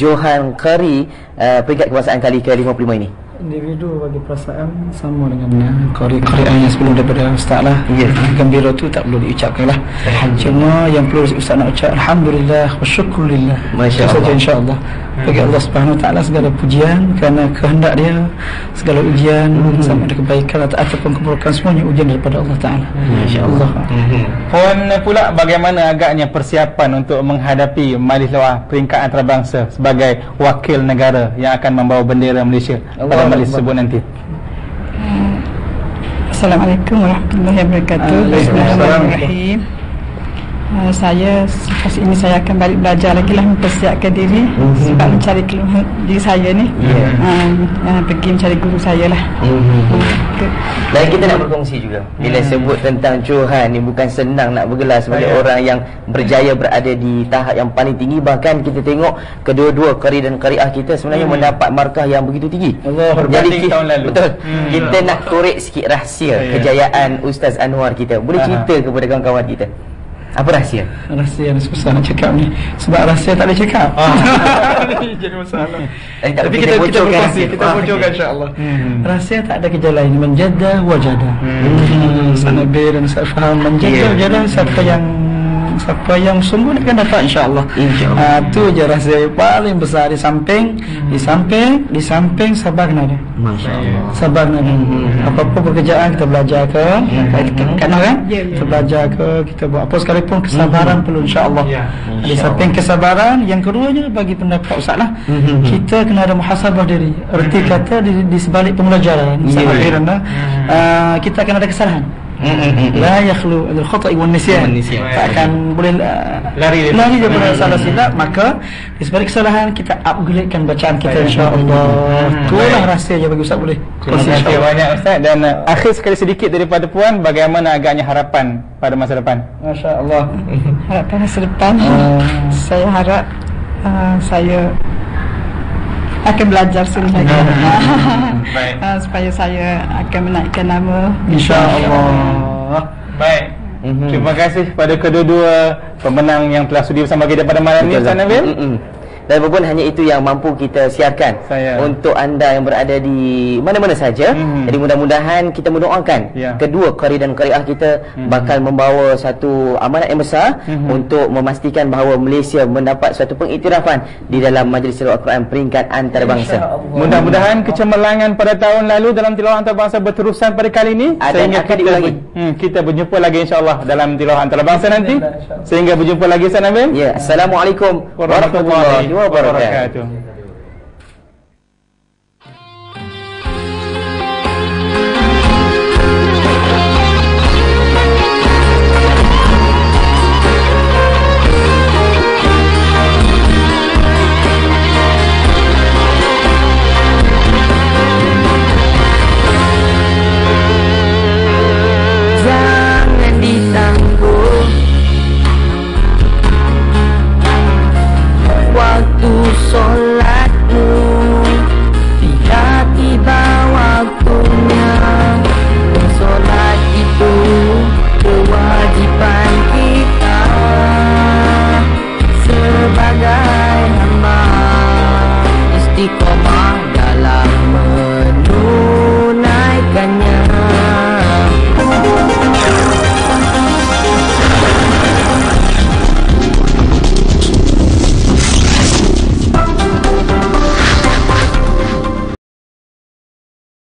Johan Qari uh, peringkat kebangsaan kali ke lima puluh lima ini? Individu bagi perasaan sama dengan qari-qarian yang sebelum daripada Ustaz lah. Ya. Gembira tu tak perlu diucapkan lah. Cuma yang perlu Ustaz nak ucap Alhamdulillah wa syukurillah. Masya Allah. InsyaAllah. Bagi Allah Subhanahu Wa Taala segala pujian kerana kehendak dia, segala ujian mm-hmm. sama ada kebaikan atau ataupun keburukan semuanya ujian daripada Allah Taala. Masya-Allah. Mm-hmm. Puan pula bagaimana agaknya persiapan untuk menghadapi Majlis Al-Quran peringkat antarabangsa sebagai wakil negara yang akan membawa bendera Malaysia Allah pada majlis tersebut nanti? Assalamualaikum warahmatullahi wabarakatuh. Bismillahirrahmanirrahim. Uh, saya selepas ini saya akan balik belajar lagi lah, mempersiapkan diri mm-hmm. sebab mencari keluhan diri saya ni yeah. uh, uh, pergi mencari guru saya lah mm-hmm. uh, dan kita nak berkongsi juga bila mm. sebut tentang Johan ni bukan senang nak bergelar sebagai yeah. orang yang berjaya berada di tahap yang paling tinggi, bahkan kita tengok kedua-dua qari dan qariah kita sebenarnya mm. mendapat markah yang begitu tinggi. Allah, jadi tahun lalu. Betul mm. kita nak korek sikit rahsia yeah. kejayaan yeah. Ustaz Anwar kita. Boleh Aha. cerita kepada kawan-kawan kita apa rahsia? Rahsia yang susah nak cakap ni sebab rahsia tak boleh cakap. Ah. Jadi masalah. Eh, tapi kita kita berkongsi, kita bujurkan insya-Allah. Hmm. Rahsia tak ada gejala ini, menjadah wajadah. Hmm. Hmm. Sana ber dan saya faham menjadah yeah. jadah siapa yang siapa yang sungguh akan dapat insya-Allah. Insya-Allah. Ah, tu je rahsia paling besar di samping hmm. di samping di samping sabar nada. Masya-Allah. Sabar nada. Hmm. Apa-apa pekerjaan kita belajar ke, hmm. kan kan? Yeah, yeah. Kita belajar ke, kita buat apa sekalipun kesabaran hmm. perlu insya-Allah. Yeah. Insya di samping kesabaran, yang keduanya bagi pendapat Ustaz lah, hmm. kita kena ada muhasabah diri. Erti kata di, di sebalik pembelajaran, sebalik yeah. rendah, hmm. uh, kita akan ada kesalahan. La yakhlu al-khata'i wan nisyan, takkan boleh lari lari daripada salah silap. Maka di sebalik kesalahan kita upgradekan bacaan kita insya-Allah. Itulah rahsianya bagi Ustaz boleh. Terima kasih banyak Ustaz. Dan akhir sekali sedikit daripada puan, bagaimana agaknya harapan pada masa depan? Masya-Allah. Harapan masa depan saya harap saya akan belajar sini lagi uh, supaya saya akan menaikkan nama insya-Allah. Baik. Mm-hmm. Terima kasih kepada kedua-dua pemenang yang telah sudi bersama kita pada malam ini, Ustaz Nabil. Mm-hmm. Dan apapun hanya itu yang mampu kita siarkan saya. Untuk anda yang berada di mana-mana saja. Mm-hmm. Jadi mudah-mudahan kita mendoakan yeah. kedua qari dan qariah kita mm-hmm. bakal membawa satu amanat yang besar mm-hmm. untuk memastikan bahawa Malaysia mendapat suatu pengiktirafan di dalam Majlis Al-Quran peringkat antarabangsa. Mudah-mudahan kecemerlangan pada tahun lalu dalam tilawah antarabangsa berterusan pada kali ini sehingga kita lagi. Hmm, kita berjumpa lagi insya-Allah dalam tilawah antarabangsa nanti. Sehingga berjumpa lagi Ustaz Nabil. Ya, yeah. Assalamualaikum warahmatullahi wabarakatuh.